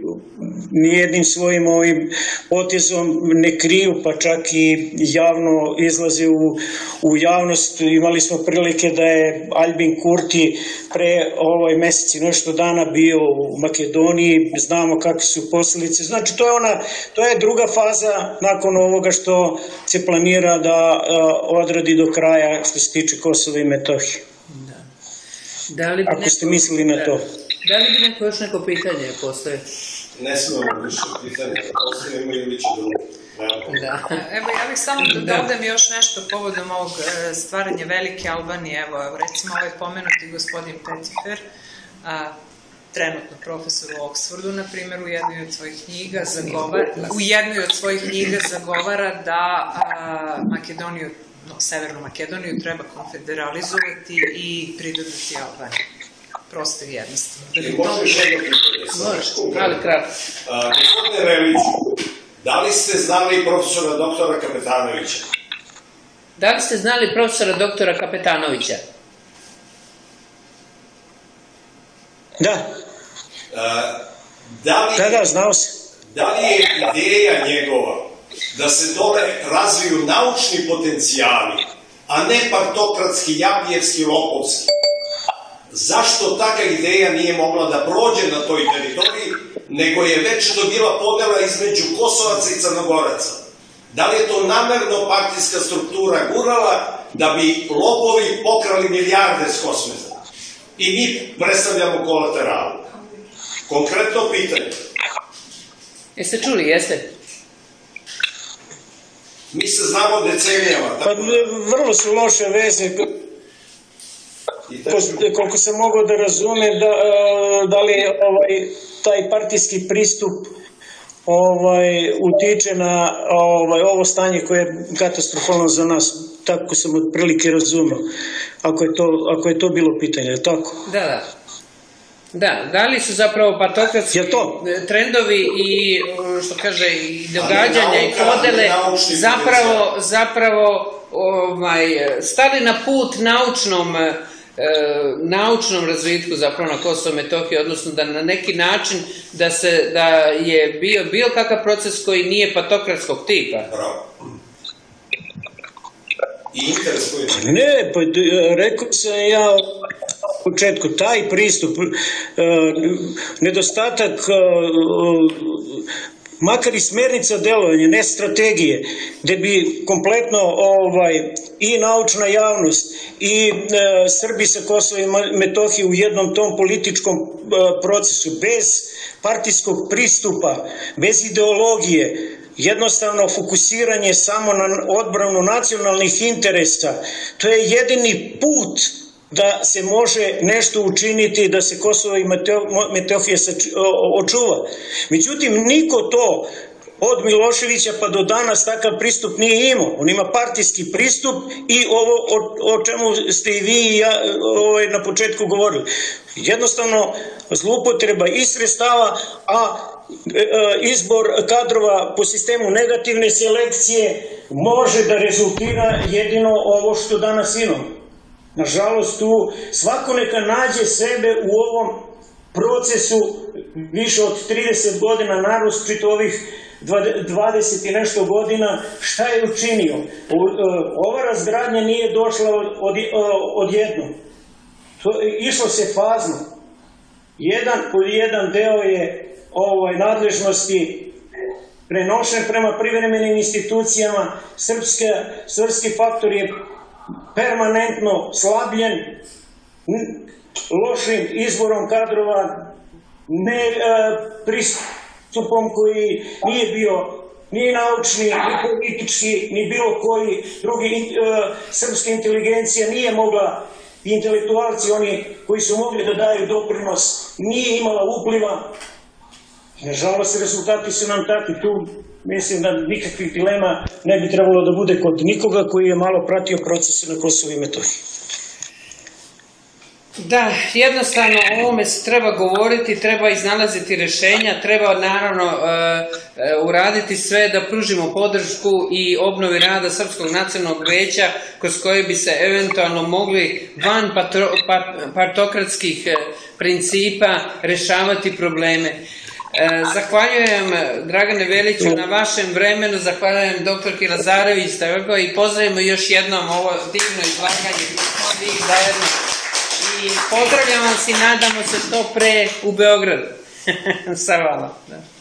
nijednim svojim ovim potezom ne kriju, pa čak i javno izlaze u javnost. Imali smo prilike da je Albin Kurti pre meseci nešto dana bio u Makedoniji, znamo kakve su posledice. Znači, to je druga faza nakon ovoga što se planira da odradi do kraja što se tiče Kosova i Metohije. Ako ste mislili na to. Da li bi neko još neko pitanje postoje? Ne smemo više pitanje, ostavimo ili će dobro. Evo, ja bih samo da dodam još nešto povodom ovog stvaranja Velike Albanije. Evo, recimo, ovaj pomenuti gospodin Petifer, trenutno profesor u Oxfordu, na primjer, u jednoj od svojih knjiga zagovara da Makedoniju, Severnu Makedoniju treba konfederalizovati i pridodati Albaniju. Prosto i jednostavno. Možeš jedno pitanje? Možeš, ali kratko. Gospodine Veliću, da li ste znali profesora doktora Kapetanovića? Da li ste znali profesora doktora Kapetanovića? Da. Da, znao se. Da li je ideja njegova da se dole razviju naučni potencijali, a ne partokratski, jabljevski, lopovski? Zašto taka ideja nije mogla da prođe na toj teritoriji, nego je već to bila podela između Kosovaca i Crnogoraca? Da li je to namerno partijska struktura gurala da bi lopovi pokrali milijarde s Kosmeta? I mi predstavljamo kolateralu. Konkretno pitanje. Jeste čuli, jeste? Mi se znamo decenijama. Vrlo su loše veze. Koliko sam mogao da razumem, da li taj partijski pristup utiče na ovo stanje koje je katastrofalno za nas, tako sam od prilike razumeo, ako je to bilo pitanje, tako? Da, da. Da li su zapravo partokratski trendovi i, što kaže, i događanja i podele zapravo stali na put naučnom razvitku zapravo na Kosovo i Metohiji, odnosno da na neki način da je bio kakav proces koji nije patokratskog tipa. Bravo. I interes koji je? Ne, pa rekao sam ja u početku, taj pristup, nedostatak makar i smernica delovanja, ne strategije, gde bi kompletno i naučna javnost i Srbi sa Kosova i Metohije u jednom tom političkom procesu, bez partijskog pristupa, bez ideologije, jednostavno fokusiranje samo na odbranu nacionalnih interesa, to je jedini put da se može nešto učiniti da se Kosovo i Metohija očuva. Međutim, niko to od Miloševića pa do danas takav pristup nije imao. On ima partijski pristup i ovo o čemu ste i vi i ja na početku govorili. Jednostavno, zloupotreba i sredstava, a izbor kadrova po sistemu negativne selekcije može da rezultira jedino ovo što danas imamo. Nažalost, tu svako neka nađe sebe u ovom procesu više od 30 godina, naročito ovih 20 i nešto godina, šta je učinio? Ova razgradnja nije došla odjednom. Išlo se fazno. Jedan deo je nadležnosti prenošen prema privremenim institucijama, srpski faktor je permanentno slabljen lošim izborom kadrova, pristupom koji nije bio ni naučni, ni politički, ni bilo koji drugi. Srpska inteligencija nije mogla, intelektualci, oni koji su mogli da daju doprinos, nije imala upliva. Nažalost, rezultati su nam takvi. Tu mislim da nikakvih dilema ne bi trebalo da bude kod nikoga koji je malo pratio procese na Kosovu i Metohiji. Da, jednostavno o ovome se treba govoriti, treba iznalaziti rešenja, treba naravno uraditi sve da pružimo podršku i obnovi rada Srpskog nacionalnog veća kroz koje bi se eventualno mogli van partokratskih principa rešavati probleme. Zahvaljujem Dragane Veliću na vašem vremenu, zahvaljujem doktorki Lazarević i pozdravimo još jednom ovo divno izlaganje svih zajedno i pozdravljam vas i nadamo se što pre u Beogradu. Sa vama.